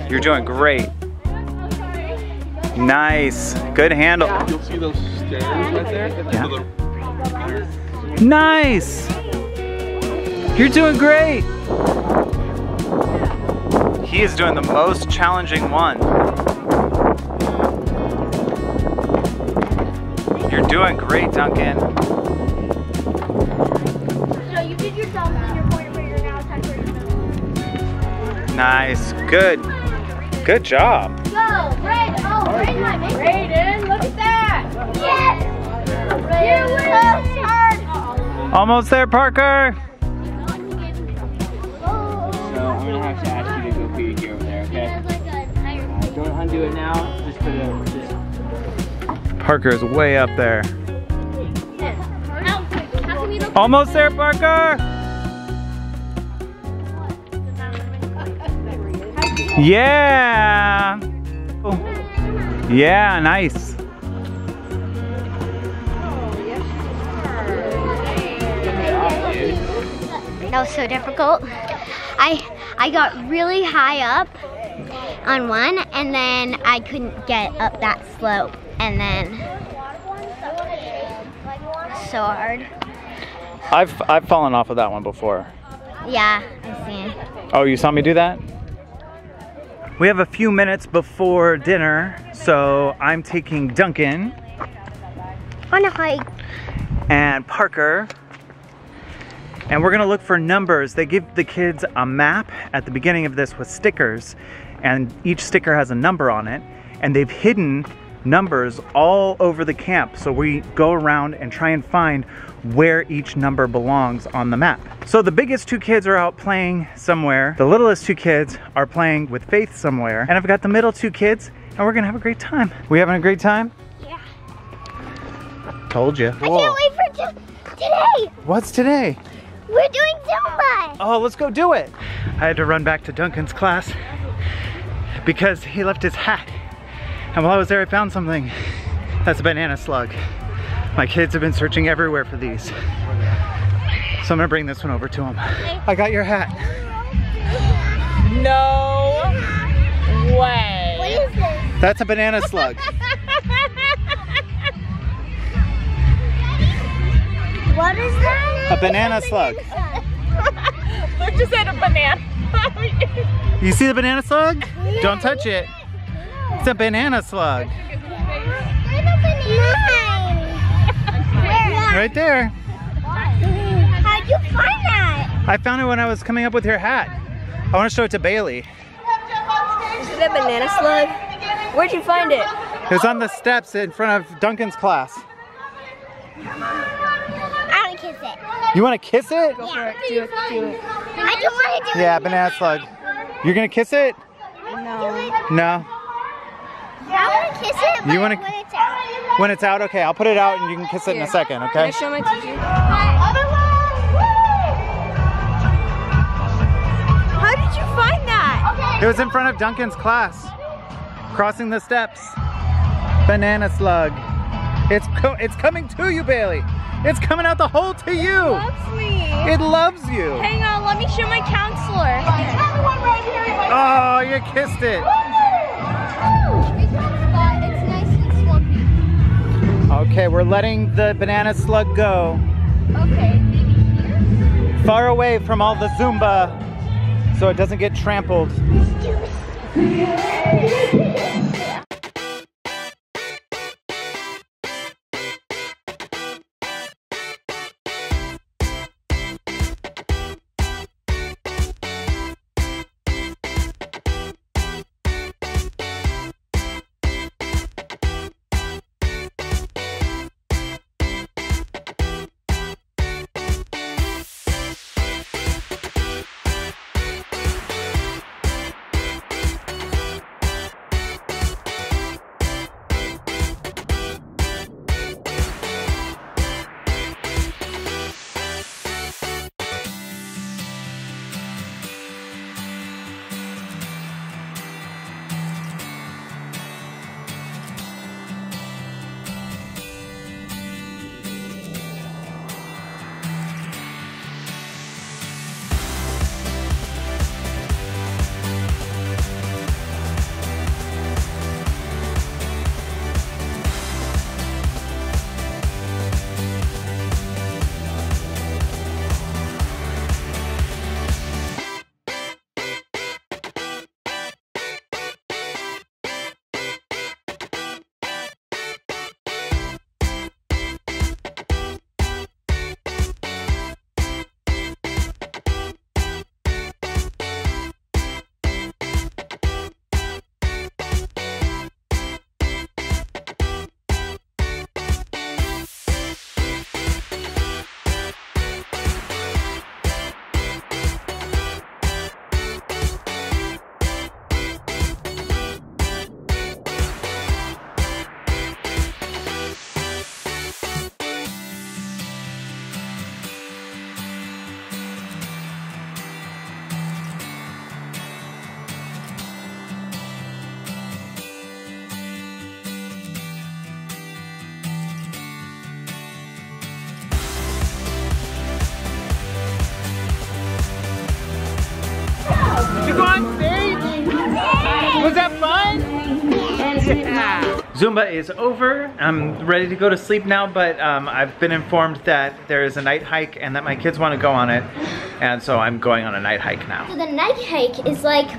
You're doing great. Nice. Good handle. You'll see those stairs right there. Yeah. Nice! You're doing great! He is doing the most challenging one. You're doing great, Duncan. So you did yourself in your point where you're now time for your middle. Nice, good. Good job. Go, Red! Oh, Red might make it. Raiden, look at that! Yes! You win! Almost there, Parker! So, I'm gonna have to ask you to go pee here over there, okay? Don't undo it now, just put it over there. Parker's way up there. Almost there, Parker! Yeah! Yeah, nice. That was so difficult. I got really high up on one, and then I couldn't get up that slope, and then so hard. I've fallen off of that one before. Yeah, I've seen it. Oh, you saw me do that? We have a few minutes before dinner, so I'm taking Duncan on a hike and Parker. And we're gonna look for numbers. They give the kids a map at the beginning of this with stickers, and each sticker has a number on it, and they've hidden numbers all over the camp. So we go around and try and find where each number belongs on the map. So the biggest two kids are out playing somewhere. The littlest two kids are playing with Faith somewhere. And I've got the middle two kids, and we're gonna have a great time. We having a great time? Yeah. Told you. Whoa. I can't wait for today. What's today? We're doing Zumba! Oh, let's go do it! I had to run back to Duncan's class because he left his hat. And while I was there, I found something. That's a banana slug. My kids have been searching everywhere for these. So I'm gonna bring this one over to them. I got your hat. No way. What is this? That's a banana slug. What is that? A banana slug. Luke just had a banana. You see the banana slug? Yeah. Don't touch it. Yeah. It's a banana slug. Right there. How'd you find that? I found it when I was coming up with your hat. I want to show it to Bailey. Is it a banana slug? Where'd you find it? It was on the steps in front of Duncan's class. I want to kiss it. You want to kiss it? Go for it. Do it. Do it. I don't want to do it. Yeah, banana slug. You're going to kiss it? No. No? I want to kiss it, but when it's out. When it's out? Okay, I'll put it out and you can kiss it in a second, okay? Can I show my teacher? How did you find that? It was in front of Duncan's class. Crossing the steps. Banana slug. It's coming to you, Bailey. It's coming out the hole to you. It loves me. It loves you. Hang on, let me show my counselor. Oh, you kissed it. Okay, we're letting the banana slug go. Okay, maybe here? Far away from all the Zumba, so it doesn't get trampled. Zumba is over. I'm ready to go to sleep now, but I've been informed that there is a night hike and that my kids want to go on it, and so I'm going on a night hike now. So the night hike is like,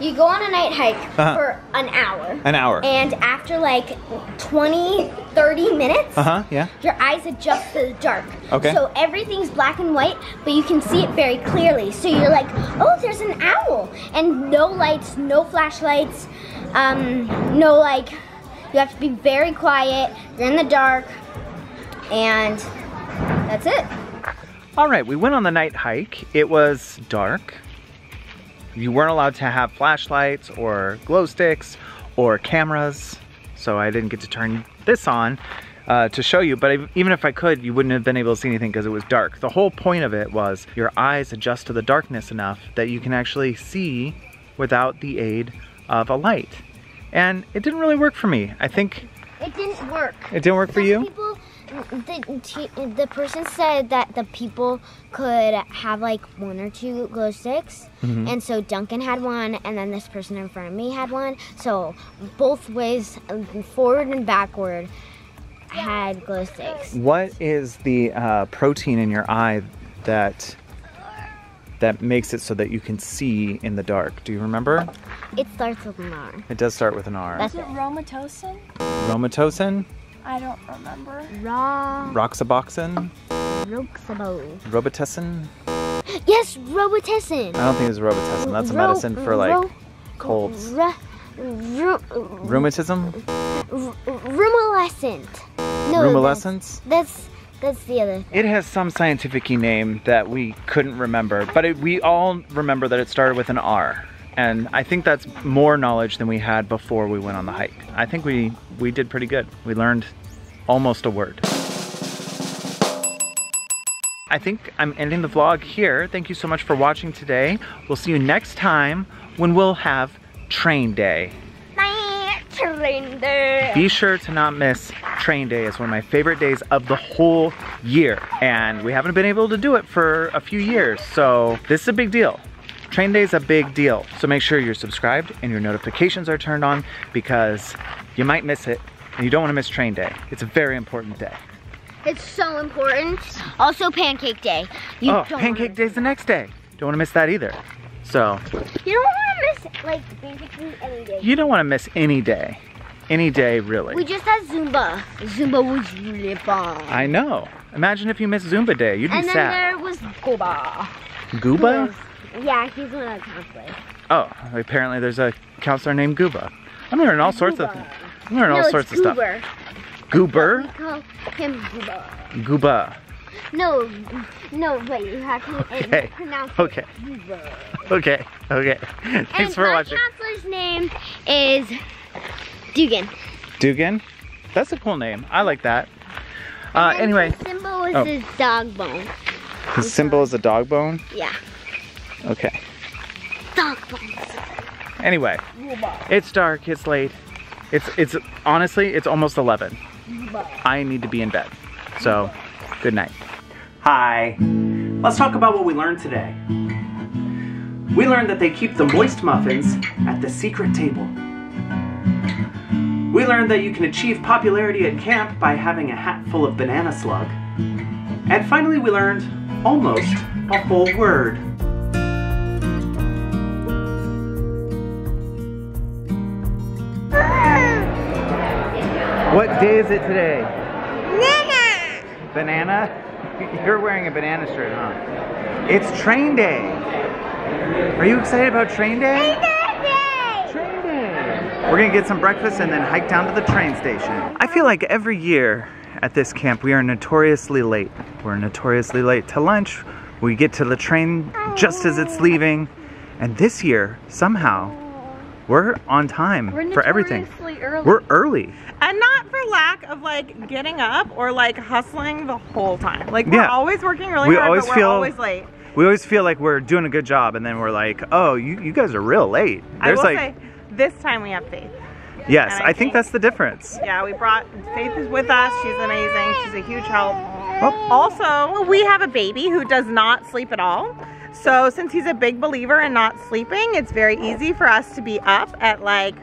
you go on a night hike for an hour. An hour. And after like 20, 30 minutes, your eyes adjust to the dark. Okay. So everything's black and white, but you can see it very clearly. So you're like, oh, there's an owl. And no lights, no flashlights. No, like, you have to be very quiet, you're in the dark, and that's it. All right, we went on the night hike. It was dark. You weren't allowed to have flashlights or glow sticks or cameras, so I didn't get to turn this on to show you, but even if I could, you wouldn't have been able to see anything because it was dark. The whole point of it was your eyes adjust to the darkness enough that you can actually see without the aid of a light. And it didn't really work for me. I think It didn't work. It didn't work for you? People, the person said that the people could have like one or two glow sticks. Mm-hmm. And so Duncan had one, and then this person in front of me had one. So both ways, forward and backward, had glow sticks. What is the protein in your eye that makes it so that you can see in the dark? Do you remember? It starts with an R. It does start with an R. That's it. Romitocin? Romitocin? I don't remember. Roxaboxin? Roxabo. Robitussin? Yes, Robitussin. I don't think it's Robitussin. That's a medicine for like colds. Rheumatism? Rumolescent. No, Rumolescence? That's the other thing. It has some scientific-y name that we couldn't remember, but we all remember that it started with an R. And I think that's more knowledge than we had before we went on the hike. I think we did pretty good. We learned almost a word. I think I'm ending the vlog here. Thank you so much for watching today. We'll see you next time when we'll have train day. Train day. Be sure to not miss train day. It's one of my favorite days of the whole year. And we haven't been able to do it for a few years. So this is a big deal. Train day is a big deal. So make sure you're subscribed and your notifications are turned on, because you might miss it and you don't want to miss train day. It's a very important day. It's so important. Also pancake day. Pancake day is the next day. Don't want to miss that either. So you don't want to miss like basically any day. You don't want to miss any day. Any day, really. We just had Zumba. Zumba was really fun. I know. Imagine if you missed Zumba day. You'd be sad. And then there was Gooba. Gooba? Yeah, he's one of the counselors. Oh, apparently there's a counselor named Gooba. I'm learning all sorts of things. I'm learning all sorts of stuff. Goober? We call him Gooba. Gooba. No, but you have to pronounce it. Okay. Thanks for watching. And my counselor's name is Dugan. Dugan? That's a cool name. I like that. Anyway. His symbol is his dog bone. His symbol is a dog bone? Yeah. Okay. Dog bones. Anyway, it's dark, it's late. It's honestly, it's almost 11. I need to be in bed. So, good night. Hi. Let's talk about what we learned today. We learned that they keep the moist muffins at the secret table. We learned that you can achieve popularity at camp by having a hat full of banana slug. And finally, we learned almost a whole word. What day is it today? Banana! Banana? You're wearing a banana shirt, huh? It's train day! Are you excited about train day? Train day! We're gonna get some breakfast and then hike down to the train station. I feel like every year at this camp we are notoriously late. We're notoriously late to lunch. We get to the train just as it's leaving. And this year, somehow, we're on time for everything. Early. We're early. And not for lack of like getting up or like hustling the whole time. Like we're always working really hard, but we're always late. We always feel like we're doing a good job, and then we're like, oh, you guys are real late. I will say, this time we have Faith. Yes, I think that's the difference. Yeah, we brought Faith is with us. She's amazing. She's a huge help. Well, also, we have a baby who does not sleep at all. So since he's a big believer in not sleeping, it's very easy for us to be up at like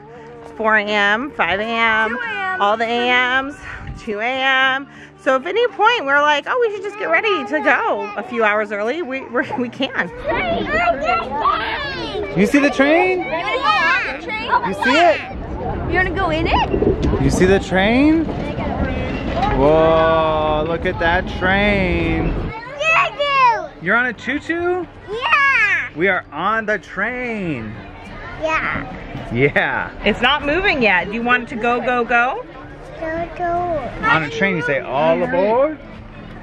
4 a.m., 5 a.m., all the a.m.s, 2 a.m. So if at any point we're like, oh, we should just get ready to go a few hours early, we can. You see the train? You see it? You want to go in it? You see the train? Whoa, look at that train. You're on a tutu? Yeah. We are on the train. Yeah. Yeah. It's not moving yet. Do you want it to go, go, go? Go, go. On a train, you say all aboard?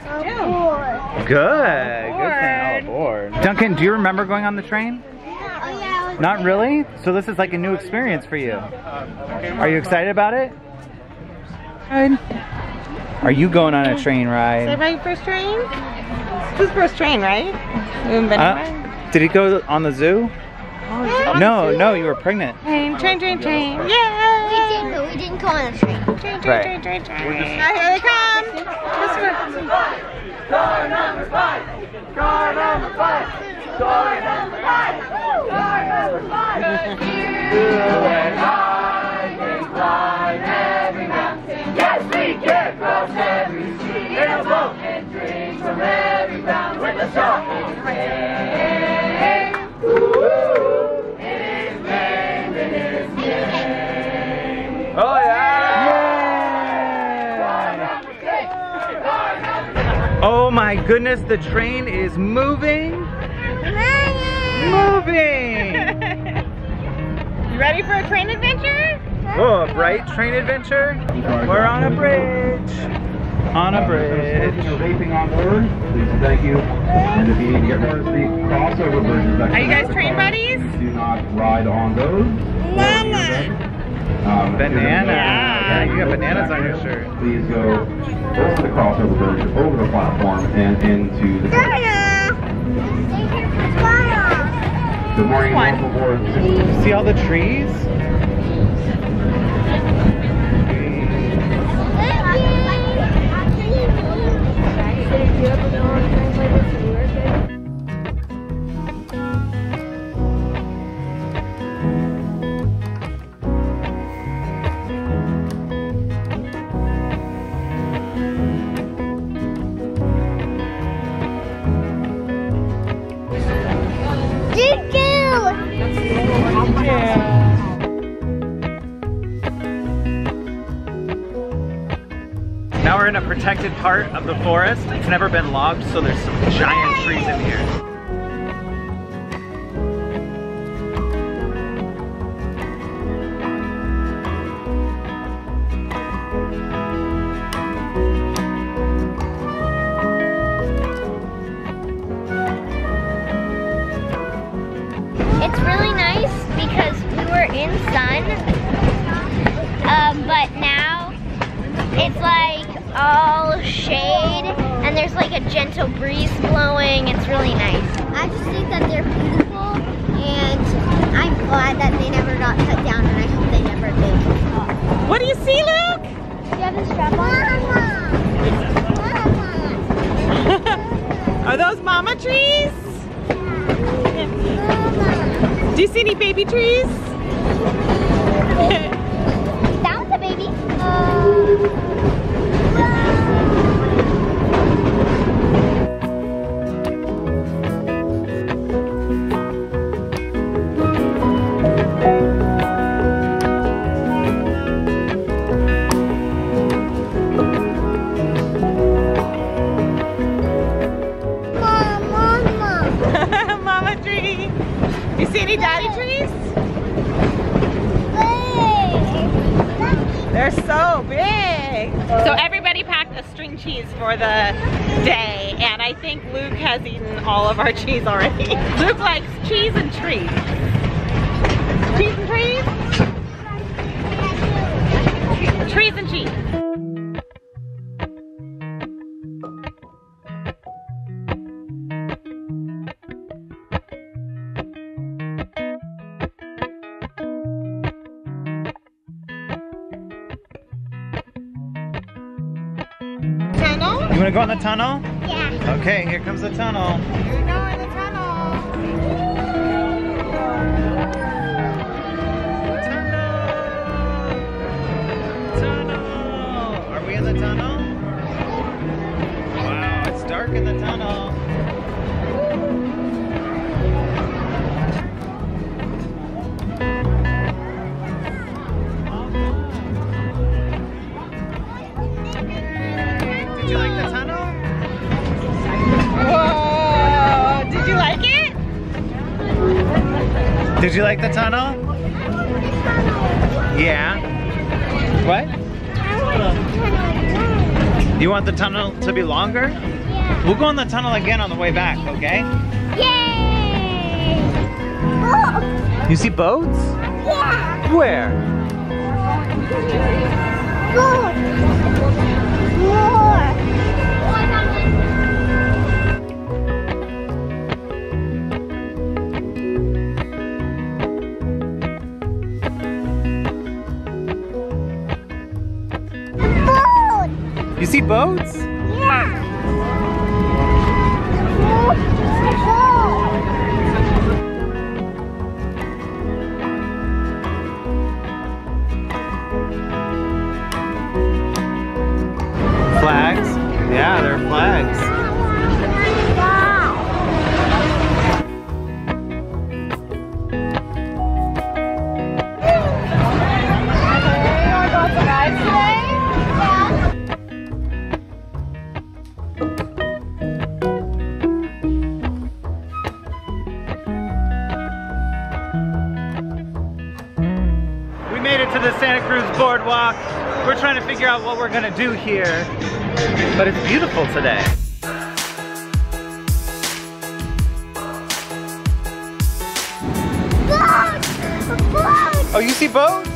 All aboard. Good. All aboard. Good thing, all aboard. Duncan, do you remember going on the train? Oh, yeah. Not really? So this is like a new experience for you. Are you excited about it? Good. Are you going on a train ride? Is that my first train? This is the first train, right? Did he go on the zoo? Oh, on a train. No, you were pregnant. Train. Yeah. We didn't go on a train. Train. Now here they come. Car number five. Car number five. You and I can climb every mountain. Yes, we can cross every sea in a boat and drink from every fountain with a shark and rain. Oh yeah! Yay! Oh my goodness, the train is moving! You ready for a train adventure? Oh, a bright train adventure? We're on a bridge! On a bridge. On board. Please, thank you. And if you need to get rid of the crossover versions, are you guys train buddies? Do not ride on those. Banana. Banana. Yeah, you got bananas on your shirt. Please go first to the crossover version, over the platform, and into the. Banana. Good morning. Welcome aboard. See all the trees? Now we're in a protected part of the forest. It's never been logged, so there's some giant trees in here. It's really nice because we were in sun, but now it's like all shade and there's like a gentle breeze blowing. It's really nice. I just think that they're beautiful and I'm glad that they never got cut down and I hope they never do. What do you see, Luke? Do you have a strap on? Mama. Are those mama trees? Mama. Do you see any baby trees? That was a baby. For the day, and I think Luke has eaten all of our cheese already. Luke likes cheese and treats. Cheese and trees? Trees and cheese. You want to go in the tunnel? Yeah. Okay, here comes the tunnel. Here we go in the tunnel. Tunnel. Are we in the tunnel? Wow, it's dark in the tunnel. Did you like the tunnel? Yeah. What? You want the tunnel to be longer? Yeah. We'll go in the tunnel again on the way back, okay? Yay! You see boats? Yeah. Where? Boats. More. boats? Yeah. Flags? Yeah, they're flags. We made it to the Santa Cruz Boardwalk. We're trying to figure out what we're gonna do here. But it's beautiful today. Boats! Boats! Oh, you see boats?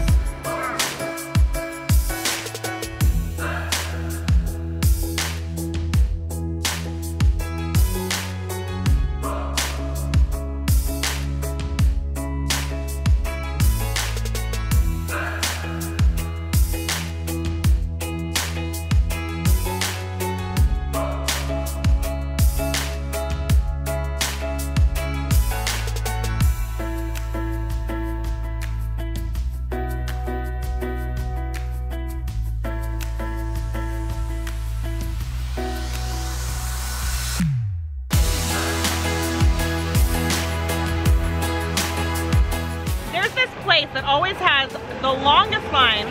That always has the longest line,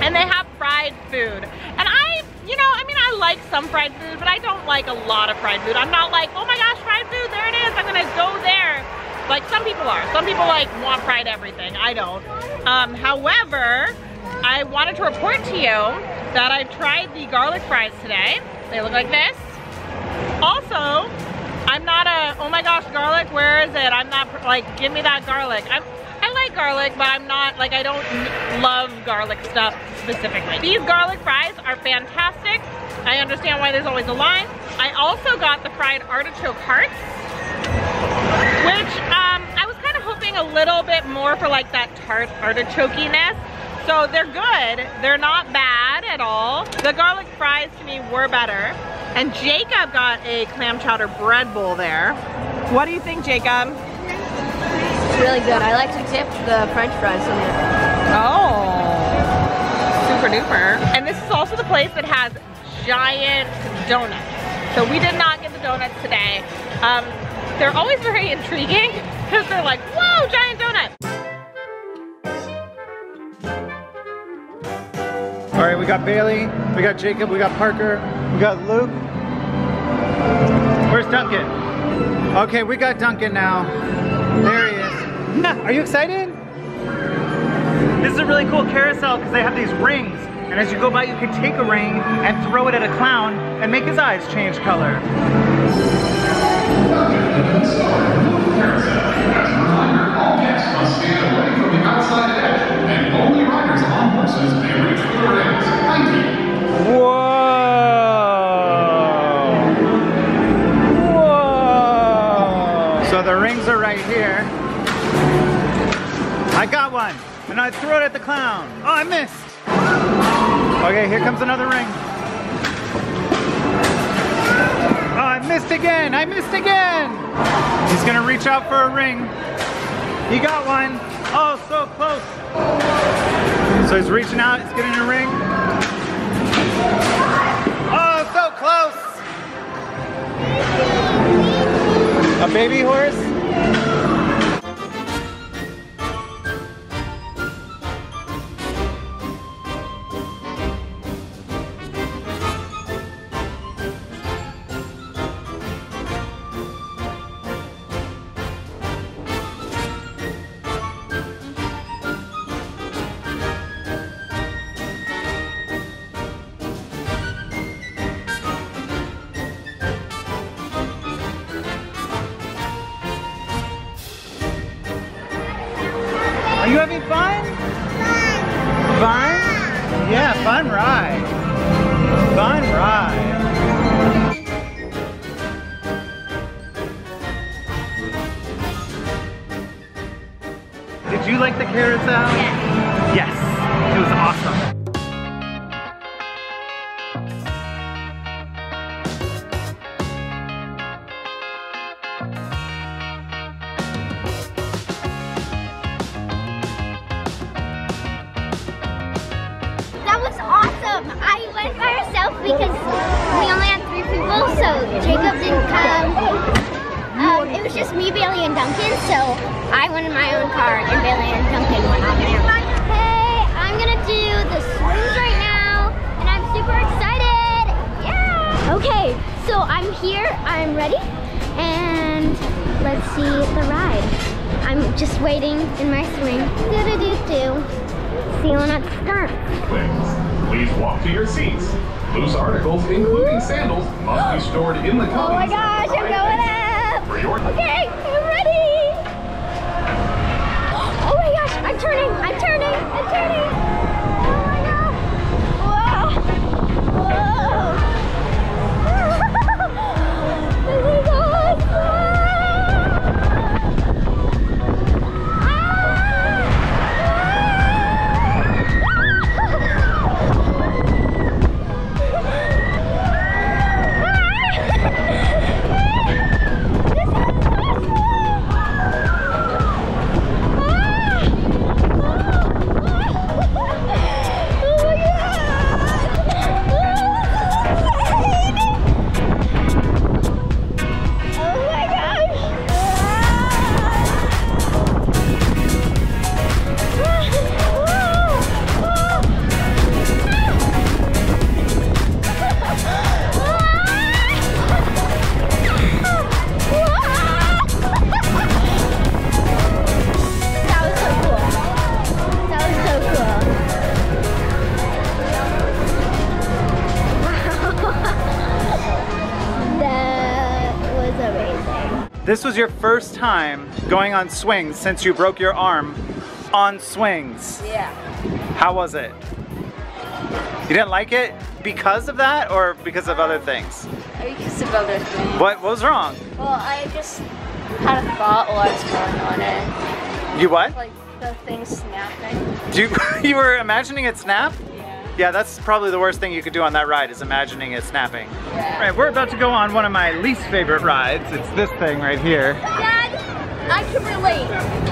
and they have fried food. And I like some fried food, but I don't like a lot of fried food. I'm not like, oh my gosh, fried food, there it is, I'm gonna go there. Like some people are. Some people like want fried everything. I don't. However, I wanted to report to you that I've tried the garlic fries today. They look like this. Also, I'm not a, oh my gosh, garlic, where is it? I'm not like, give me that garlic. I like garlic, but I'm not like, I don't love garlic stuff specifically. These garlic fries are fantastic. I understand why there's always a line. I also got the fried artichoke hearts, which I was kind of hoping a little bit more for like that tart artichoke-iness. So they're good. They're not bad at all. The garlic fries to me were better. And Jacob got a clam chowder bread bowl there. What do you think, Jacob? Really good. I like to dip the french fries in it. Oh, super duper. And this is also the place that has giant donuts. So we did not get the donuts today. They're always very intriguing because they're like, whoa, giant donuts. All right, we got Bailey, we got Jacob, we got Parker, we got Luke. Where's Duncan? Okay, we got Duncan now. There he is. Are you excited? This is a really cool carousel because they have these rings, and as you go by you can take a ring and throw it at a clown and make his eyes change color. Whoa! Whoa! So the rings are right here. I got one, and I threw it at the clown. Oh, I missed. Okay, here comes another ring. Oh, I missed again, I missed again. He's gonna reach out for a ring. He got one. Oh, so close. So he's reaching out, he's getting a ring. Oh, so close. A baby horse? Are you having fun? Fun. Fun? Yeah, fun ride. Fun ride. Did you like the carousel? Yes. Yes, it was awesome. because we only had 3 people, so Jacob didn't come. It was just me, Bailey, and Duncan, so I went in my own car, and Bailey and Duncan went on their own. Hey, I'm gonna do the swings right now, and I'm super excited. Yeah! Okay, so I'm here, I'm ready, and let's see the ride. I'm just waiting in my swing. Do-do-do-do. See you when it starts. Please walk to your seats. Loose articles, including sandals, must be stored in the coach. Oh my gosh, I'm going up! Okay, I'm ready! Oh my gosh, I'm turning, I'm turning, I'm turning! Oh my god! Whoa! This was your first time going on swings since you broke your arm on swings. Yeah. How was it? You didn't like it because of that or because of other things? Because of other things. What was wrong? Well, I just had a thought while I was going on it. You what? Like the thing snapping. You were imagining it snap? Yeah, that's probably the worst thing you could do on that ride is imagining it snapping. Yeah. Right, we're about to go on one of my least favorite rides. It's this thing right here. Dad, I can relate.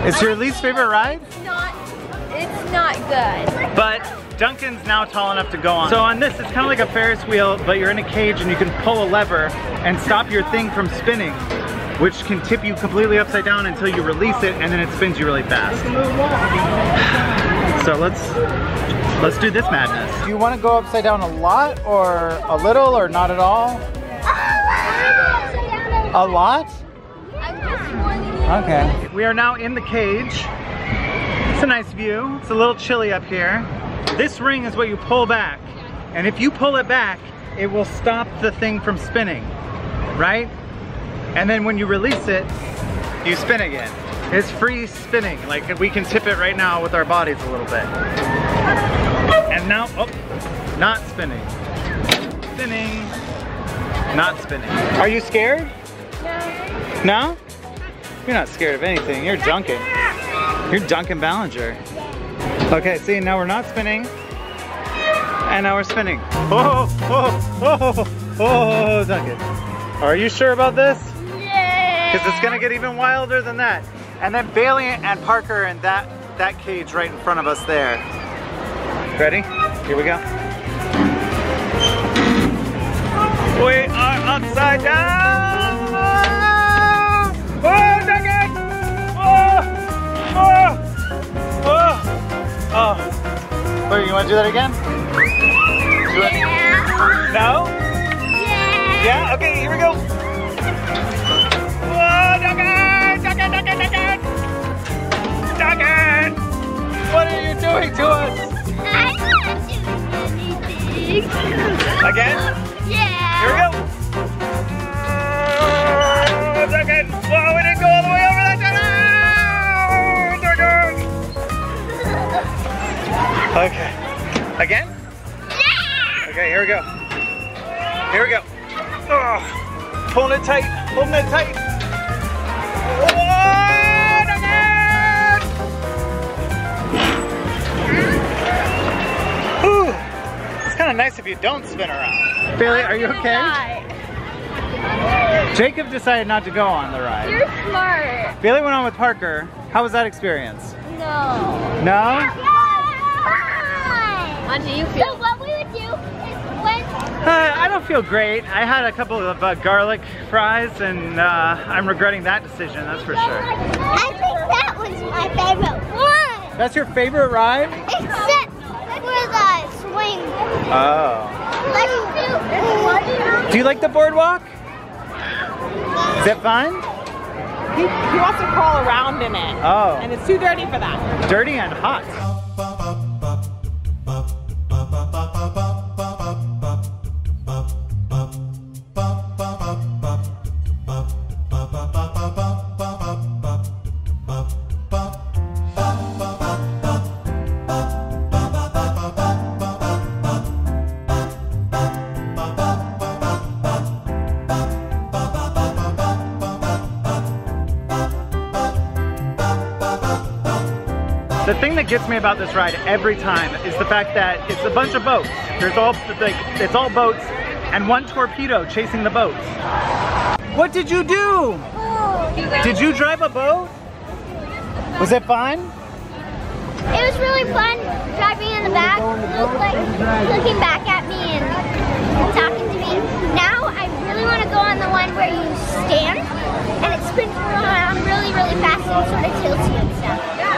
It's your least favorite ride? It's not good. But Duncan's now tall enough to go on. So on this, it's kind of like a Ferris wheel, but you're in a cage and you can pull a lever and stop your thing from spinning, which can tip you completely upside down until you release it, and then it spins you really fast. So let's do this madness. Do you want to go upside down a lot, or a little, or not at all? A lot? Okay. We are now in the cage. It's a nice view. It's a little chilly up here. This ring is what you pull back. And if you pull it back, it will stop the thing from spinning, right? And then when you release it, you spin again. It's free spinning. Like, we can tip it right now with our bodies a little bit. And now, oh, not spinning. Spinning, not spinning. Are you scared? No. No? You're not scared of anything, you're Duncan. You're Duncan Ballinger. Okay, see, now we're not spinning. And now we're spinning. Oh, oh, oh, oh, Duncan. Are you sure about this? Yeah. Because it's gonna get even wilder than that. And then Bailey and Parker and that cage right in front of us there. Ready? Here we go. We are upside down! Oh, Duncan! Oh! Oh! Oh! Oh! Wait, you want to do that again? Yeah! No? Yeah! Yeah? Okay, here we go! Whoa, Duncan! Duncan! Duncan! Duncan! Duncan! What are you doing to us? Again? Yeah. Here we go. Duncan. Whoa, we didn't go all the way over that time. Duncan. Okay. Again? Yeah. Okay, here we go. Here we go. Oh, pulling it tight. Holding it tight. Oh, Duncan. Ooh. It's kind of nice if you don't spin around. Bailey, are you okay? Die. Jacob decided not to go on the ride. You're smart. Bailey went on with Parker. How was that experience? No. No? How do you feel? So what we would do is when I don't feel great. I had a couple of garlic fries and I'm regretting that decision, that's for sure. I think that was my favorite one. That's your favorite ride? Except for the swing. Oh. Do you like the boardwalk? Is that fun? He wants to crawl around in it. Oh. And it's too dirty for that. Dirty and hot. The thing that gets me about this ride every time is the fact that it's a bunch of boats. It's all boats and one torpedo chasing the boats. What did you do? Did you drive a boat? Was it fun? It was really fun driving in the back, Luke, like looking back at me and talking to me. Now I really want to go on the one where you stand and it spins around really, really fast and sort of tilts you and stuff. Yeah.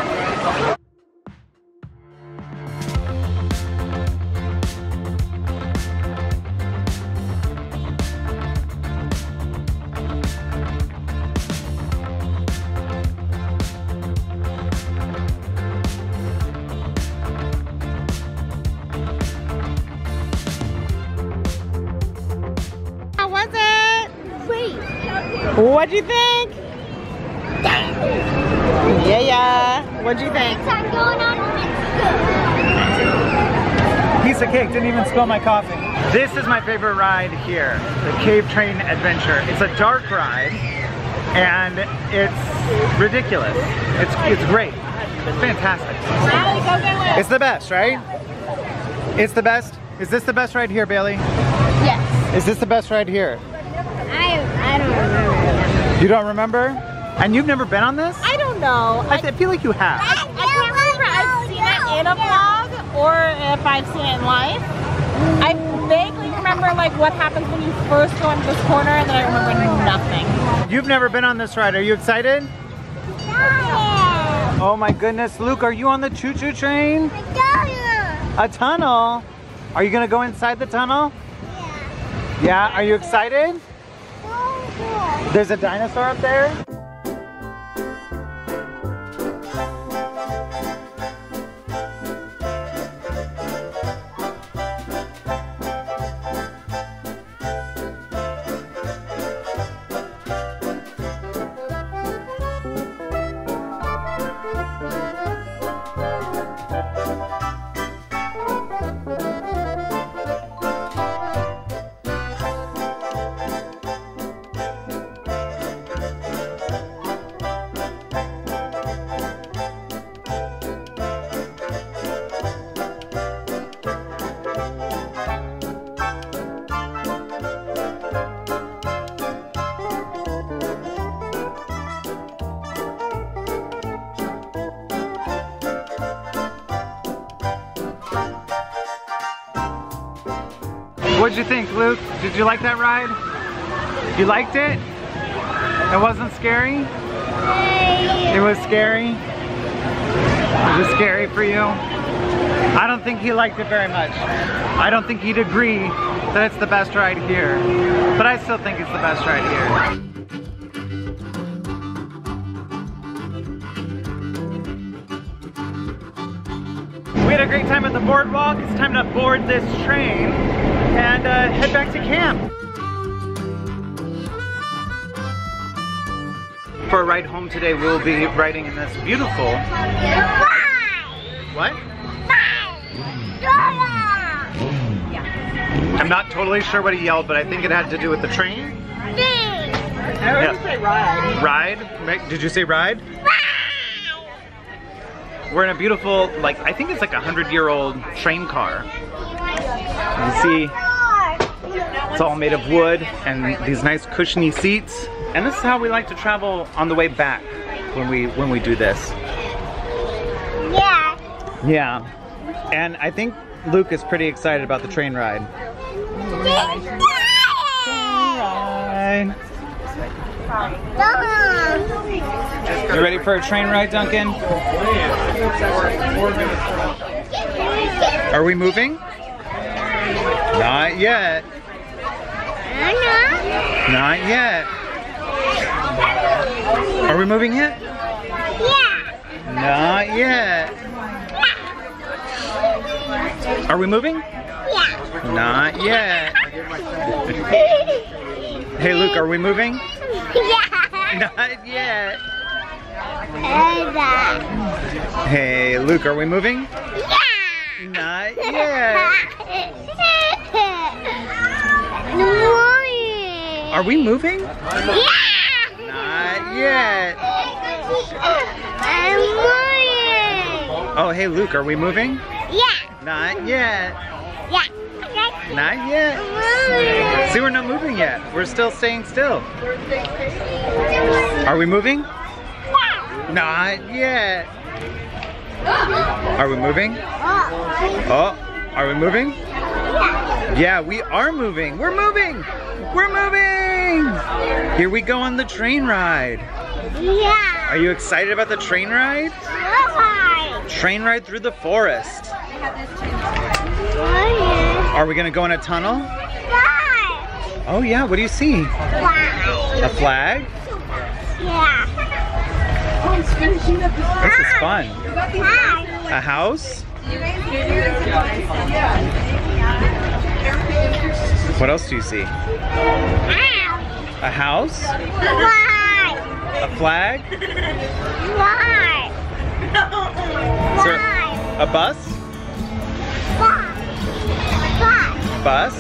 What'd you think? Yeah, yeah. What'd you think? Piece of cake, didn't even spill my coffee. This is my favorite ride here, the Cave Train Adventure. It's a dark ride and it's ridiculous. It's great. It's fantastic. It's the best, right? It's the best. Is this the best ride here, Bailey? Yes. Is this the best ride here? I don't remember. You don't remember? And you've never been on this? I don't know. I feel like you have. I can't remember if I've seen it in a vlog or if I've seen it in life. I vaguely remember like what happens when you first go into this corner and then I remember nothing. You've never been on this ride. Are you excited? Yeah. Oh my goodness. Luke, are you on the choo-choo train? I got you. A tunnel? Are you going to go inside the tunnel? Yeah. Yeah? Are you excited? There's a dinosaur up there. What'd you think, Luke? Did you like that ride? You liked it? It wasn't scary? It was scary? Was it scary for you? I don't think he liked it very much. I don't think he'd agree that it's the best ride here. But I still think it's the best ride here. We had a great time at the boardwalk. It's time to board this train and head back to camp. For a ride home today, we'll be riding in this beautiful... What? I'm not totally sure what he yelled, but I think it had to do with the train. Yeah. Did you say ride? Ride? Did you say ride? We're in a beautiful, like, I think it's like a 100-year-old train car. You can see it's all made of wood and these nice cushiony seats. And this is how we like to travel on the way back when we do this. Yeah. Yeah. And I think Luke is pretty excited about the train ride. Train ride. You ready for a train ride, Duncan? Are we moving? Not yet. Not yet. Are we moving yet? Yeah. Not yet. Yeah. Are we moving? Yeah. Not yet. Hey Luke, are we moving? Yeah. Not yet. Hey Luke, are we moving? Yeah. Not yet. Are we moving? Yeah! Not yet. I'm moving. Oh, hey, Luke, are we moving? Yeah. Not yet. Yeah. Not yet. I'm moving. See, we're not moving yet. We're still staying still. Are we moving? Yeah. Not yet. Are we moving? Oh, are we moving? Yeah. Yeah, we are moving. We're moving. We're moving! Here we go on the train ride. Yeah. Are you excited about the train ride? Yeah. Train ride through the forest. Yeah. Are we gonna go in a tunnel? Yeah. Oh yeah, what do you see? Flag. A flag? Yeah. This is fun. A house? What else do you see? A house? Flag. A flag? Flag. So a bus? Bus. Bus.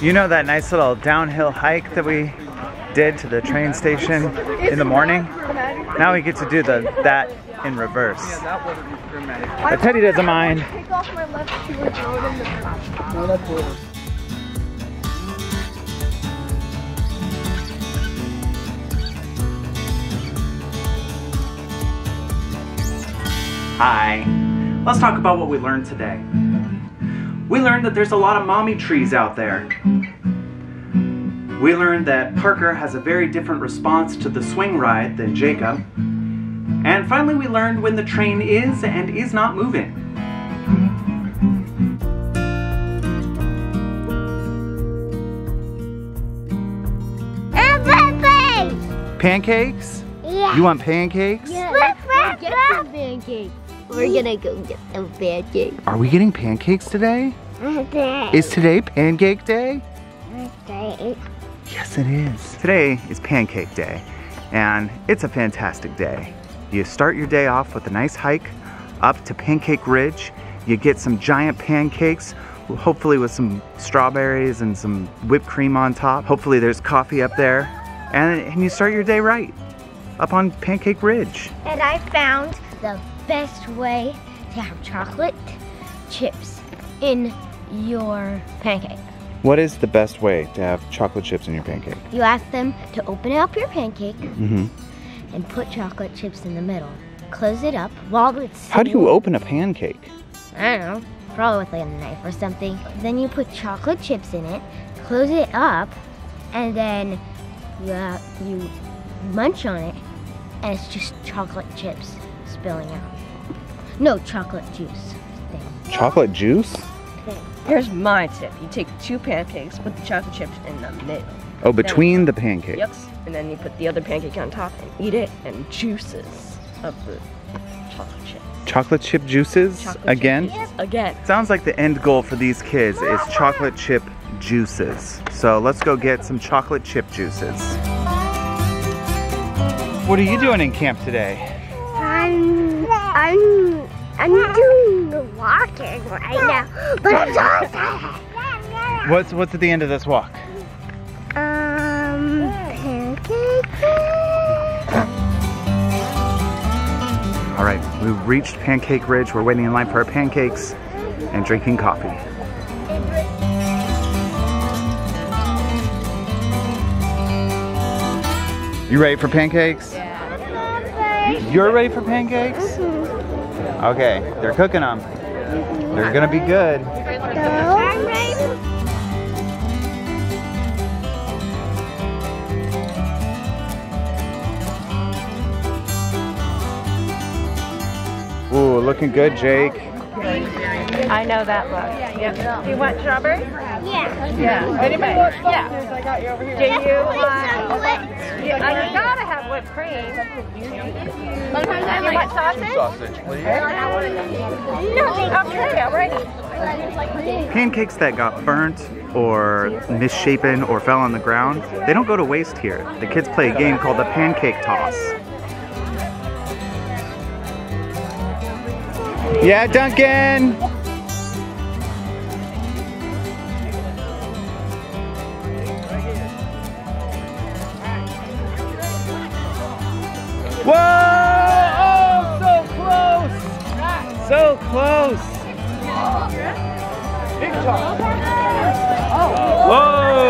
You know that nice little downhill hike that we did to the train station in the morning? Now we get to do that in reverse. But Teddy doesn't mind. Hi. Let's talk about what we learned today. We learned that there's a lot of mommy trees out there. We learned that Parker has a very different response to the swing ride than Jacob. And finally, we learned when the train is and is not moving. Pancakes! Pancakes? Yeah. You want pancakes? Yeah. Let's get some pancakes. We're gonna go get some pancakes. Are we getting pancakes today? Okay. Is today pancake day? Okay. Yes, it is. Today is pancake day, and it's a fantastic day. You start your day off with a nice hike up to Pancake Ridge. You get some giant pancakes, hopefully with some strawberries and some whipped cream on top. Hopefully there's coffee up there, and you start your day right up on Pancake Ridge. And I found the best way to to have chocolate chips in your pancake. What is the best way to have chocolate chips in your pancake? You ask them to open up your pancake and put chocolate chips in the middle. Close it up while it's sitting. How do you open a pancake? I don't know. Probably with like a knife or something. Then you put chocolate chips in it, close it up, and then you munch on it, and it's just chocolate chips spilling out. No, chocolate juice thing. Chocolate juice? Here's my tip. You take two pancakes, put the chocolate chips in the middle. Oh, between the pancakes? Yep. And then you put the other pancake on top and eat it, and juices of the chocolate chips. Chocolate chip juices again? Again. Sounds like the end goal for these kids is chocolate chip juices. So let's go get some chocolate chip juices. What are you doing in camp today? I'm doing walking right now, but I'm tired. What's at the end of this walk? All right, we've reached Pancake Ridge. We're waiting in line for our pancakes and drinking coffee. You ready for pancakes? Yeah. You're ready for pancakes? Mm-hmm. Okay, they're cooking them. Mm-hmm. They're gonna be good. I'm ready. Ooh, looking good, Jake. I know that look. Yep. Do you want strawberry? Yeah. Yeah. Anybody? Yeah. I got you over here. Do you want? I gotta have whipped cream. You want sausage? Sausage, please. Okay, all right. Pancakes that got burnt or misshapen or fell on the ground, they don't go to waste here. The kids play a game called the pancake toss. Yeah, Duncan! Whoa! Oh, so close! So close! Big shot! Whoa!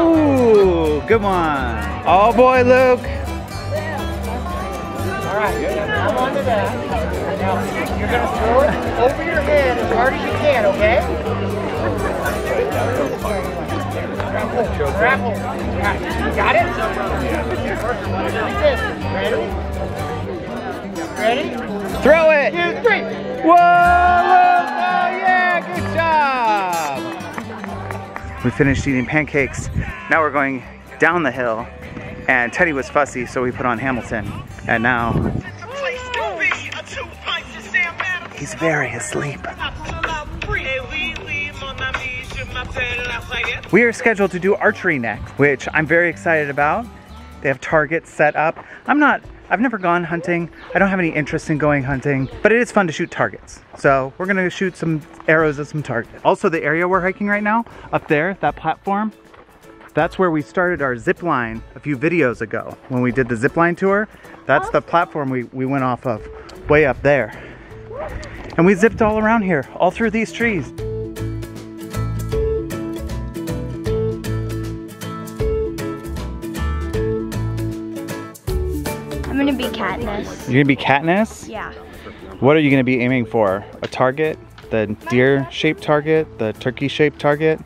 Ooh, good one! Oh boy, Luke! Alright, I'm on to that. Now, you're going to throw it over your head as hard as you can, okay? Grapple. Got it? Ready? Throw it! 2, 3! Whoa! Oh, yeah! Good job! We finished eating pancakes. Now we're going down the hill. And Teddy was fussy, so we put on Hamilton. And now... he's very asleep. We are scheduled to do archery next, which I'm very excited about. They have targets set up. I've never gone hunting. I don't have any interest in going hunting, but it is fun to shoot targets. So we're gonna shoot some arrows at some targets. Also, the area we're hiking right now, up there, that platform, that's where we started our zip line a few videos ago. When we did the zip line tour, that's the platform we went off of, way up there. And we zipped all around here, all through these trees. I'm gonna be Katniss. You're gonna be Katniss? Yeah. What are you gonna be aiming for? A target? The deer-shaped target? The turkey-shaped target?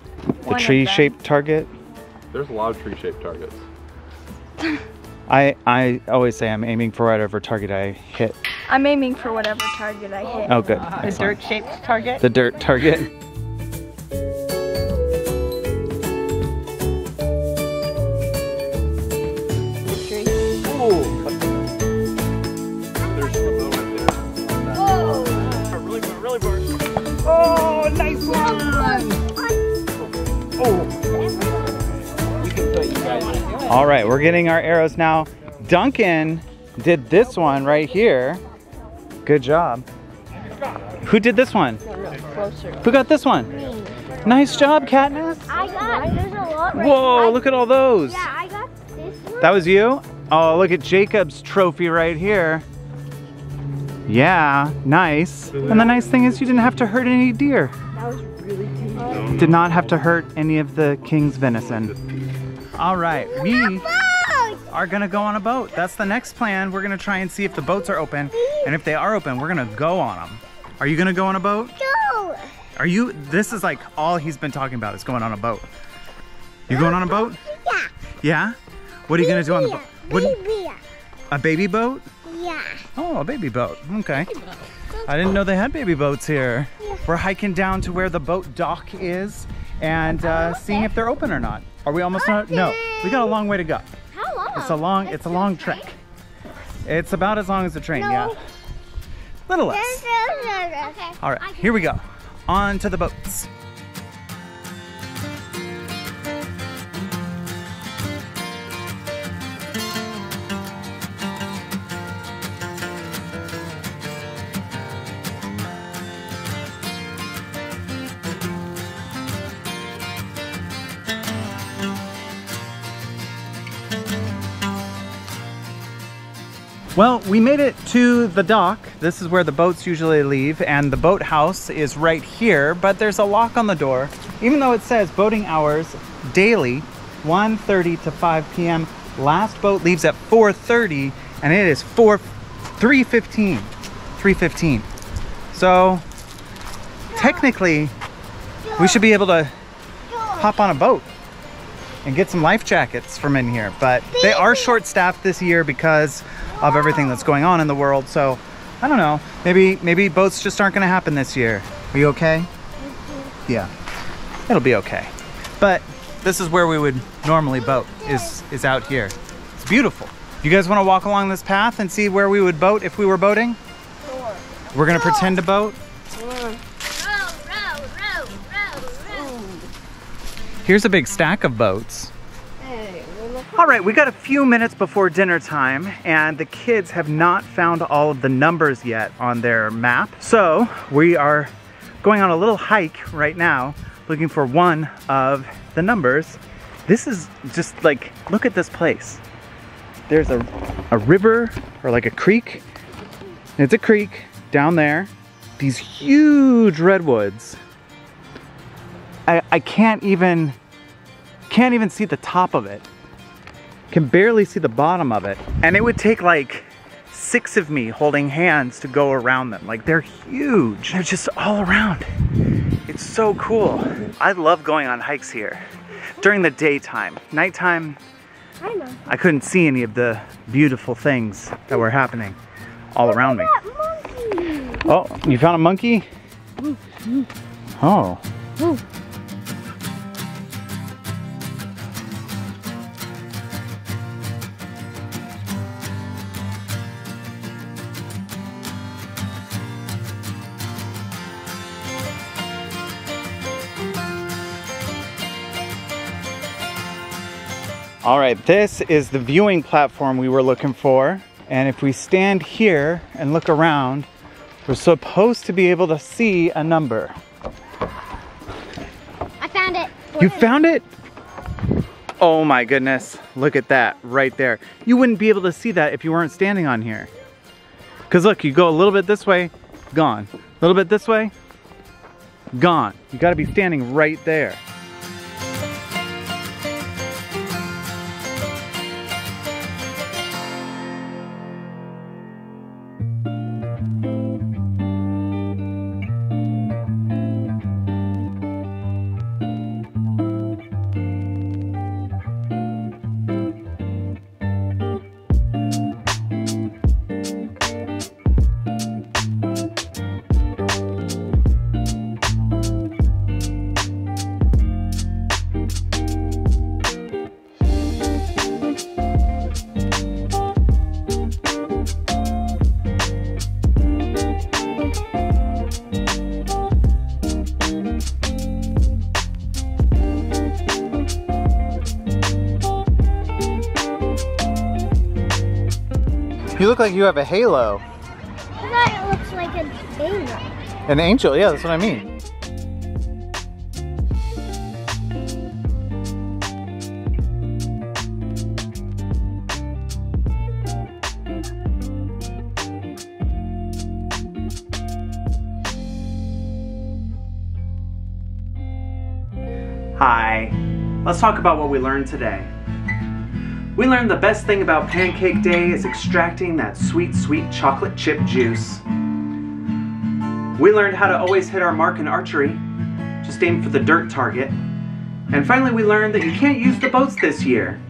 The tree-shaped target? There's a lot of tree-shaped targets. I always say I'm aiming for whatever target I hit. I'm aiming for whatever target I hit. Oh, good. The dirt-shaped target? The dirt target. Whoa. Oh, nice one! Oh. All right, we're getting our arrows now. Duncan did this one right here. Good job. Who did this one? Who got this one? Nice job, Katniss. I got, there's a lot right. Whoa, look at all those. Yeah, I got this one. That was you? Oh, look at Jacob's trophy right here. Yeah, nice. And the nice thing is you didn't have to hurt any deer. That was really good. Did not have to hurt any of the king's venison. All right, we are gonna go on a boat. That's the next plan. We're gonna try and see if the boats are open. And if they are open, we're gonna go on them. Are you gonna go on a boat? No. Are you? This is like all he's been talking about is going on a boat. You going on a boat? Yeah. Yeah? What are you gonna do on the boat? A baby boat? Yeah. Oh, a baby boat. Okay. Baby boat. I didn't know they had baby boats here. Yeah. We're hiking down to where the boat dock is and seeing if they're open or not. Are we almost on? No. We got a long way to go. How long? It's a long trek. It's about as long as the train, yeah. Little less. Okay. All right, here we go. On to the boats. Well, we made it to the dock. This is where the boats usually leave, and the boathouse is right here, but there's a lock on the door. Even though it says boating hours daily, 1:30 to 5 p.m. Last boat leaves at 4:30, and it is 3:15. So, technically, we should be able to hop on a boat and get some life jackets from in here, but they are short-staffed this year because of everything that's going on in the world. So I don't know, maybe boats just aren't gonna happen this year. Are you okay? Mm-hmm. Yeah, it'll be okay. But this is where we would normally boat, is out here. It's beautiful. You guys wanna walk along this path and see where we would boat if we were boating? Sure. We're gonna pretend to boat. Sure. Here's a big stack of boats. All right, we got a few minutes before dinner time, and the kids have not found all of the numbers yet on their map. So we are going on a little hike right now, looking for one of the numbers. This is just like, look at this place. There's a river, or like a creek. It's a creek down there. These huge redwoods. I can't even see the top of it. Can barely see the bottom of it, and it would take like 6 of me holding hands to go around them. Like, they're huge. They're just all around. It's so cool. I love going on hikes here during the daytime. Nighttime, I couldn't see any of the beautiful things that were happening all around me. Oh, you found a monkey? Oh. All right, this is the viewing platform we were looking for. And if we stand here and look around, we're supposed to be able to see a number. I found it. You found it? Oh my goodness, look at that right there. You wouldn't be able to see that if you weren't standing on here. Cause look, you go a little bit this way, gone. A little bit this way, gone. You gotta be standing right there. You look like you have a halo. I thought it looks like an angel. An angel, yeah, that's what I mean. Hi. Let's talk about what we learned today. We learned the best thing about Pancake Day is extracting that sweet, sweet chocolate chip juice. We learned how to always hit our mark in archery. Just aim for the dirt target. And finally, we learned that you can't use the boats this year.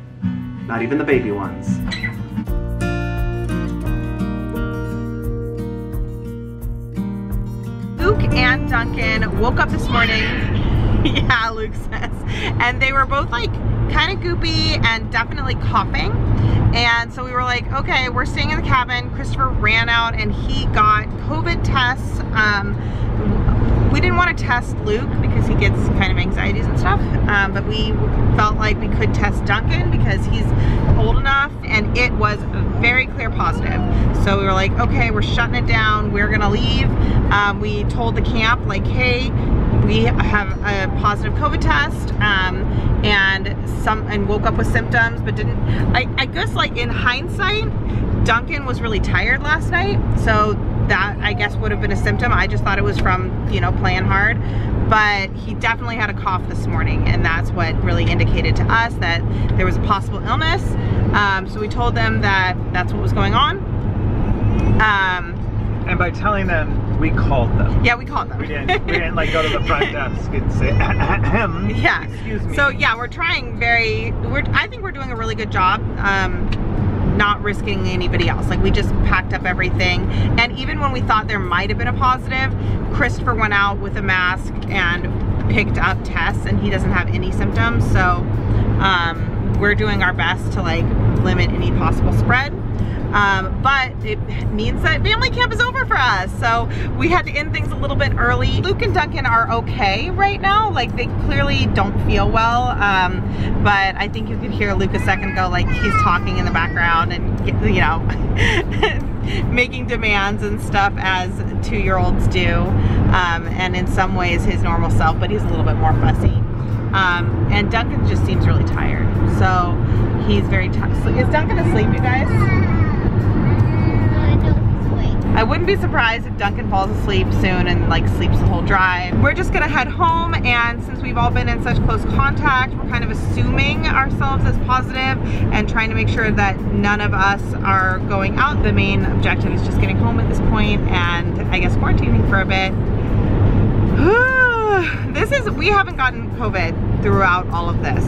Not even the baby ones. Luke and Duncan woke up this morning. Yeah, Luke says. And they were both like kind of goopy and definitely coughing. And so we were like, okay, we're staying in the cabin. Christopher ran out and he got COVID tests. We didn't want to test Luke because he gets kind of anxieties and stuff, but we felt like we could test Duncan because he's old enough, and it was very clear positive. So we were like, okay, we're shutting it down, we're gonna leave. We told the camp like, hey, we have a positive COVID test, and woke up with symptoms, but didn't, I guess like in hindsight, Duncan was really tired last night, so that I guess would have been a symptom. I just thought it was from, you know, playing hard, but he definitely had a cough this morning, and that's what really indicated to us that there was a possible illness. So we told them that that's what was going on. And by telling them, we called them. Yeah, we called them. We didn't like go to the front desk and say, ahem, yeah. Excuse me. So yeah, we're trying I think we're doing a really good job. Not risking anybody else. Like, we just packed up everything. And even when we thought there might have been a positive, Christopher went out with a mask and picked up tests, and he doesn't have any symptoms. So we're doing our best to like limit any possible spread. But it means that family camp is over for us. So we had to end things a little bit early. Luke and Duncan are okay right now. Like, they clearly don't feel well. But I think you could hear Luke a second ago, like he's talking in the background and, you know, making demands and stuff as two-year-olds do. And in some ways his normal self, but he's a little bit more fussy. And Duncan just seems really tired. So he's very tired. Is Duncan asleep, you guys? I wouldn't be surprised if Duncan falls asleep soon and like sleeps the whole drive. We're just gonna head home, and since we've all been in such close contact, we're kind of assuming ourselves as positive and trying to make sure that none of us are going out. The main objective is just getting home at this point and I guess quarantining for a bit. We haven't gotten COVID throughout all of this,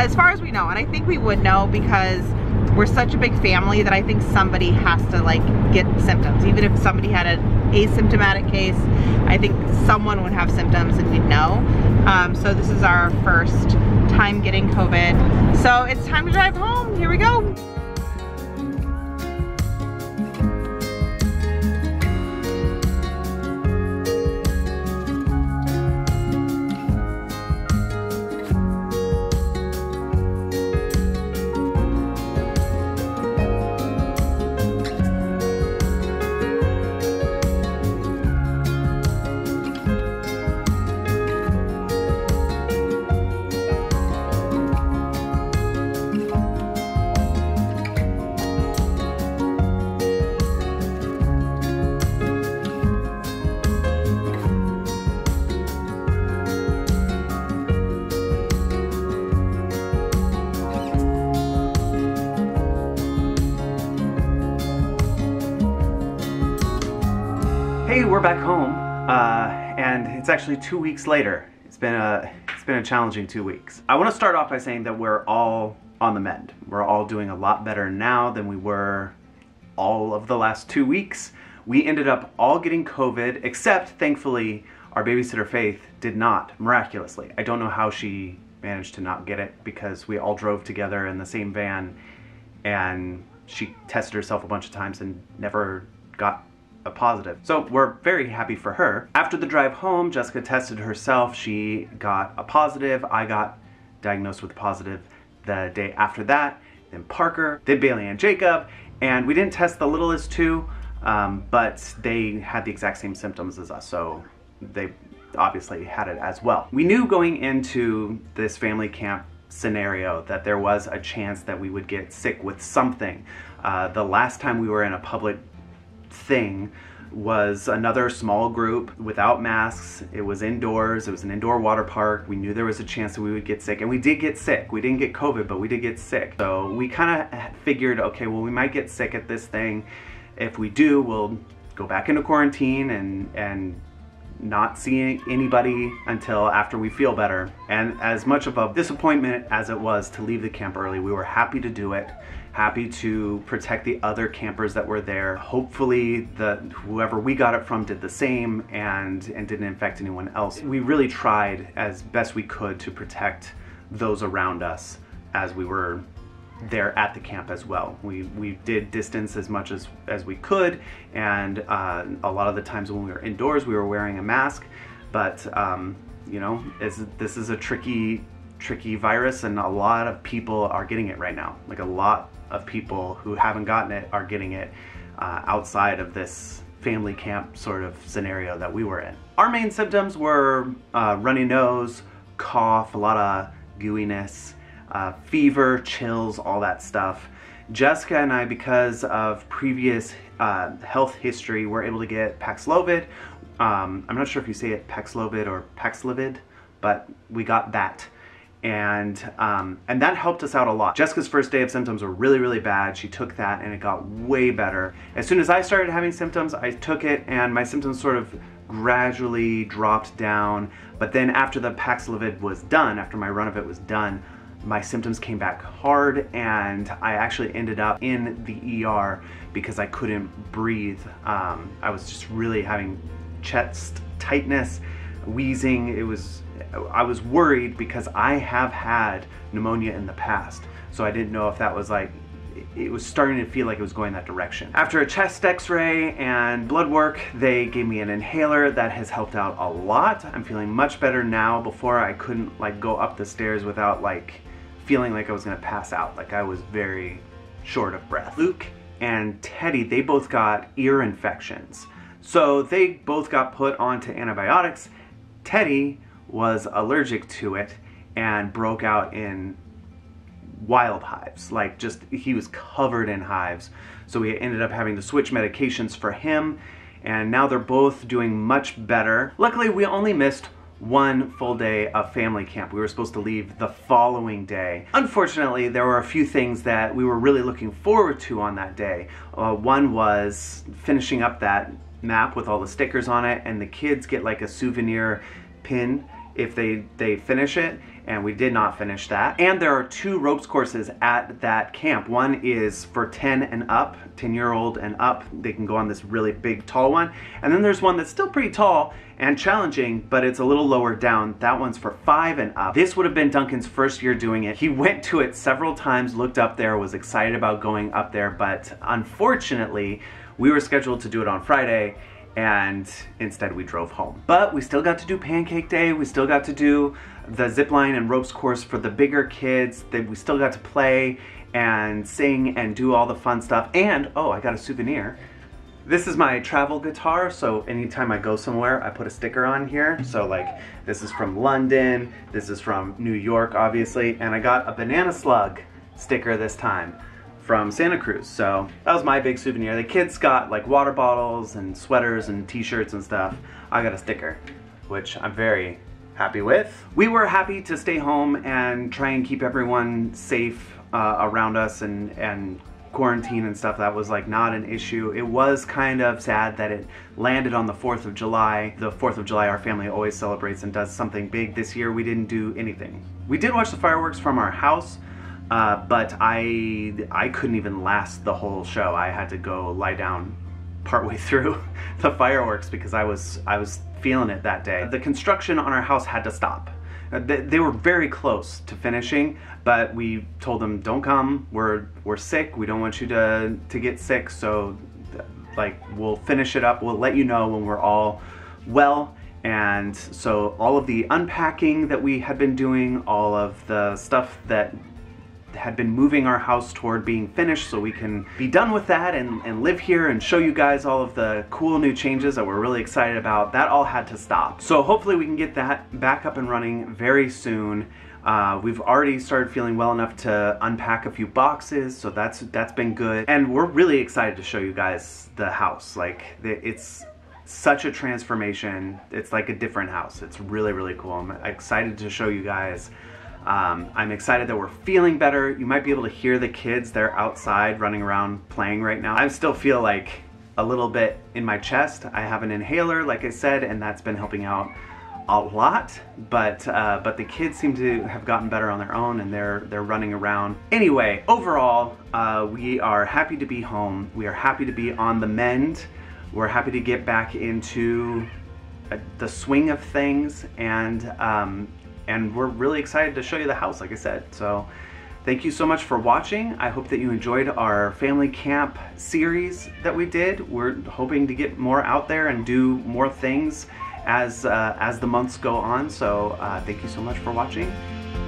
as far as we know, and I think we would know because we're such a big family that I think somebody has to like get symptoms. Even if somebody had an asymptomatic case, I think someone would have symptoms and we'd know. So this is our first time getting COVID. So it's time to drive home. Here we go. Hey, we're back home, and it's actually 2 weeks later. It's been a challenging 2 weeks. I want to start off by saying that we're all on the mend. We're all doing a lot better now than we were all of the last 2 weeks. We ended up all getting COVID, except, thankfully, our babysitter Faith did not, miraculously. I don't know how she managed to not get it because we all drove together in the same van, and she tested herself a bunch of times and never got a positive. So we're very happy for her. After the drive home, Jessica tested herself. She got a positive. I got diagnosed with a positive the day after that. Then Parker, then Bailey and Jacob. And we didn't test the littlest two, but they had the exact same symptoms as us. So they obviously had it as well. We knew going into this family camp scenario that there was a chance that we would get sick with something. The last time we were in a public thing, was another small group without masks. It was indoors. It was an indoor water park. We knew there was a chance that we would get sick, and we did get sick. We didn't get COVID, but we did get sick. So we kind of figured, okay, well, we might get sick at this thing. If we do, we'll go back into quarantine and not see anybody until after we feel better. And as much of a disappointment as it was to leave the camp early, we were happy to do it. Happy to protect the other campers that were there. Hopefully whoever we got it from did the same and didn't infect anyone else. We really tried as best we could to protect those around us as we were there at the camp as well. We did distance as much as we could, and a lot of the times when we were indoors we were wearing a mask, but you know, this is a tricky virus, and a lot of people are getting it right now. Like, a lot of people who haven't gotten it are getting it outside of this family camp sort of scenario that we were in. Our main symptoms were runny nose, cough, a lot of gooiness, fever, chills, all that stuff. Jessica and I, because of previous health history, were able to get Paxlovid. I'm not sure if you say it Paxlovid or Paxlovid, but we got that. And that helped us out a lot. Jessica's first day of symptoms were really, really bad. She took that and it got way better. As soon as I started having symptoms, I took it and my symptoms sort of gradually dropped down. But then after the Paxlovid was done, after my run of it was done, my symptoms came back hard, and I actually ended up in the ER because I couldn't breathe. I was just really having chest tightness, wheezing. I was worried because I have had pneumonia in the past, so I didn't know if that was like, it was starting to feel like it was going that direction. After a chest x-ray and blood work, they gave me an inhaler. That has helped out a lot. I'm feeling much better now. Before, I couldn't like go up the stairs without like feeling like I was gonna pass out. Like, I was very short of breath. Luke and Teddy, they both got ear infections. So they both got put onto antibiotics. Teddy was allergic to it and broke out in wild hives. Like, just, he was covered in hives. So we ended up having to switch medications for him, and now they're both doing much better. Luckily, we only missed one full day of family camp. We were supposed to leave the following day. Unfortunately, there were a few things that we were really looking forward to on that day. One was finishing up that map with all the stickers on it, and the kids get like a souvenir pin if they finish it, and we did not finish that. And there are two ropes courses at that camp. One is for 10 and up, 10-year-old and up. They can go on this really big, tall one. And then there's one that's still pretty tall and challenging, but it's a little lower down. That one's for 5 and up. This would have been Duncan's first year doing it. He went to it several times, looked up there, was excited about going up there, but unfortunately, we were scheduled to do it on Friday, and instead we drove home. But we still got to do pancake day, we still got to do the zip line and ropes course for the bigger kids, we still got to play and sing and do all the fun stuff. And oh, I got a souvenir. This is my travel guitar, so anytime I go somewhere I put a sticker on here. So like, this is from London, this is from New York obviously, and I got a banana slug sticker this time from Santa Cruz. So that was my big souvenir. The kids got like water bottles and sweaters and t-shirts and stuff. I got a sticker, which I'm very happy with. We were happy to stay home and try and keep everyone safe around us and quarantine and stuff. That was like not an issue. It was kind of sad that it landed on the 4th of July. The 4th of July, our family always celebrates and does something big. This year we didn't do anything. We did watch the fireworks from our house, but I couldn't even last the whole show. I had to go lie down partway through the fireworks because I was feeling it that day. The construction on our house had to stop. They were very close to finishing, but we told them, don't come, we're sick, we don't want you to get sick, so like, we'll finish it up, we'll let you know when we're all well. And so all of the unpacking that we had been doing, all of the stuff that had been moving our house toward being finished so we can be done with that and live here and show you guys all of the cool new changes that we're really excited about. That all had to stop. So hopefully we can get that back up and running very soon. We've already started feeling well enough to unpack a few boxes, so that's been good. And we're really excited to show you guys the house. Like, it's such a transformation. It's like a different house. It's really, really cool. I'm excited to show you guys. I'm excited that we're feeling better. You might be able to hear the kids. They're outside running around playing right now. I still feel like a little bit in my chest. I have an inhaler, like I said, and that's been helping out a lot, but the kids seem to have gotten better on their own, and they're running around. Anyway, overall, we are happy to be home. We are happy to be on the mend. We're happy to get back into the swing of things, and we're really excited to show you the house, like I said. So thank you so much for watching. I hope that you enjoyed our family camp series that we did. We're hoping to get more out there and do more things as the months go on. So thank you so much for watching,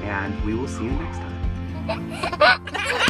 and we will see you next time.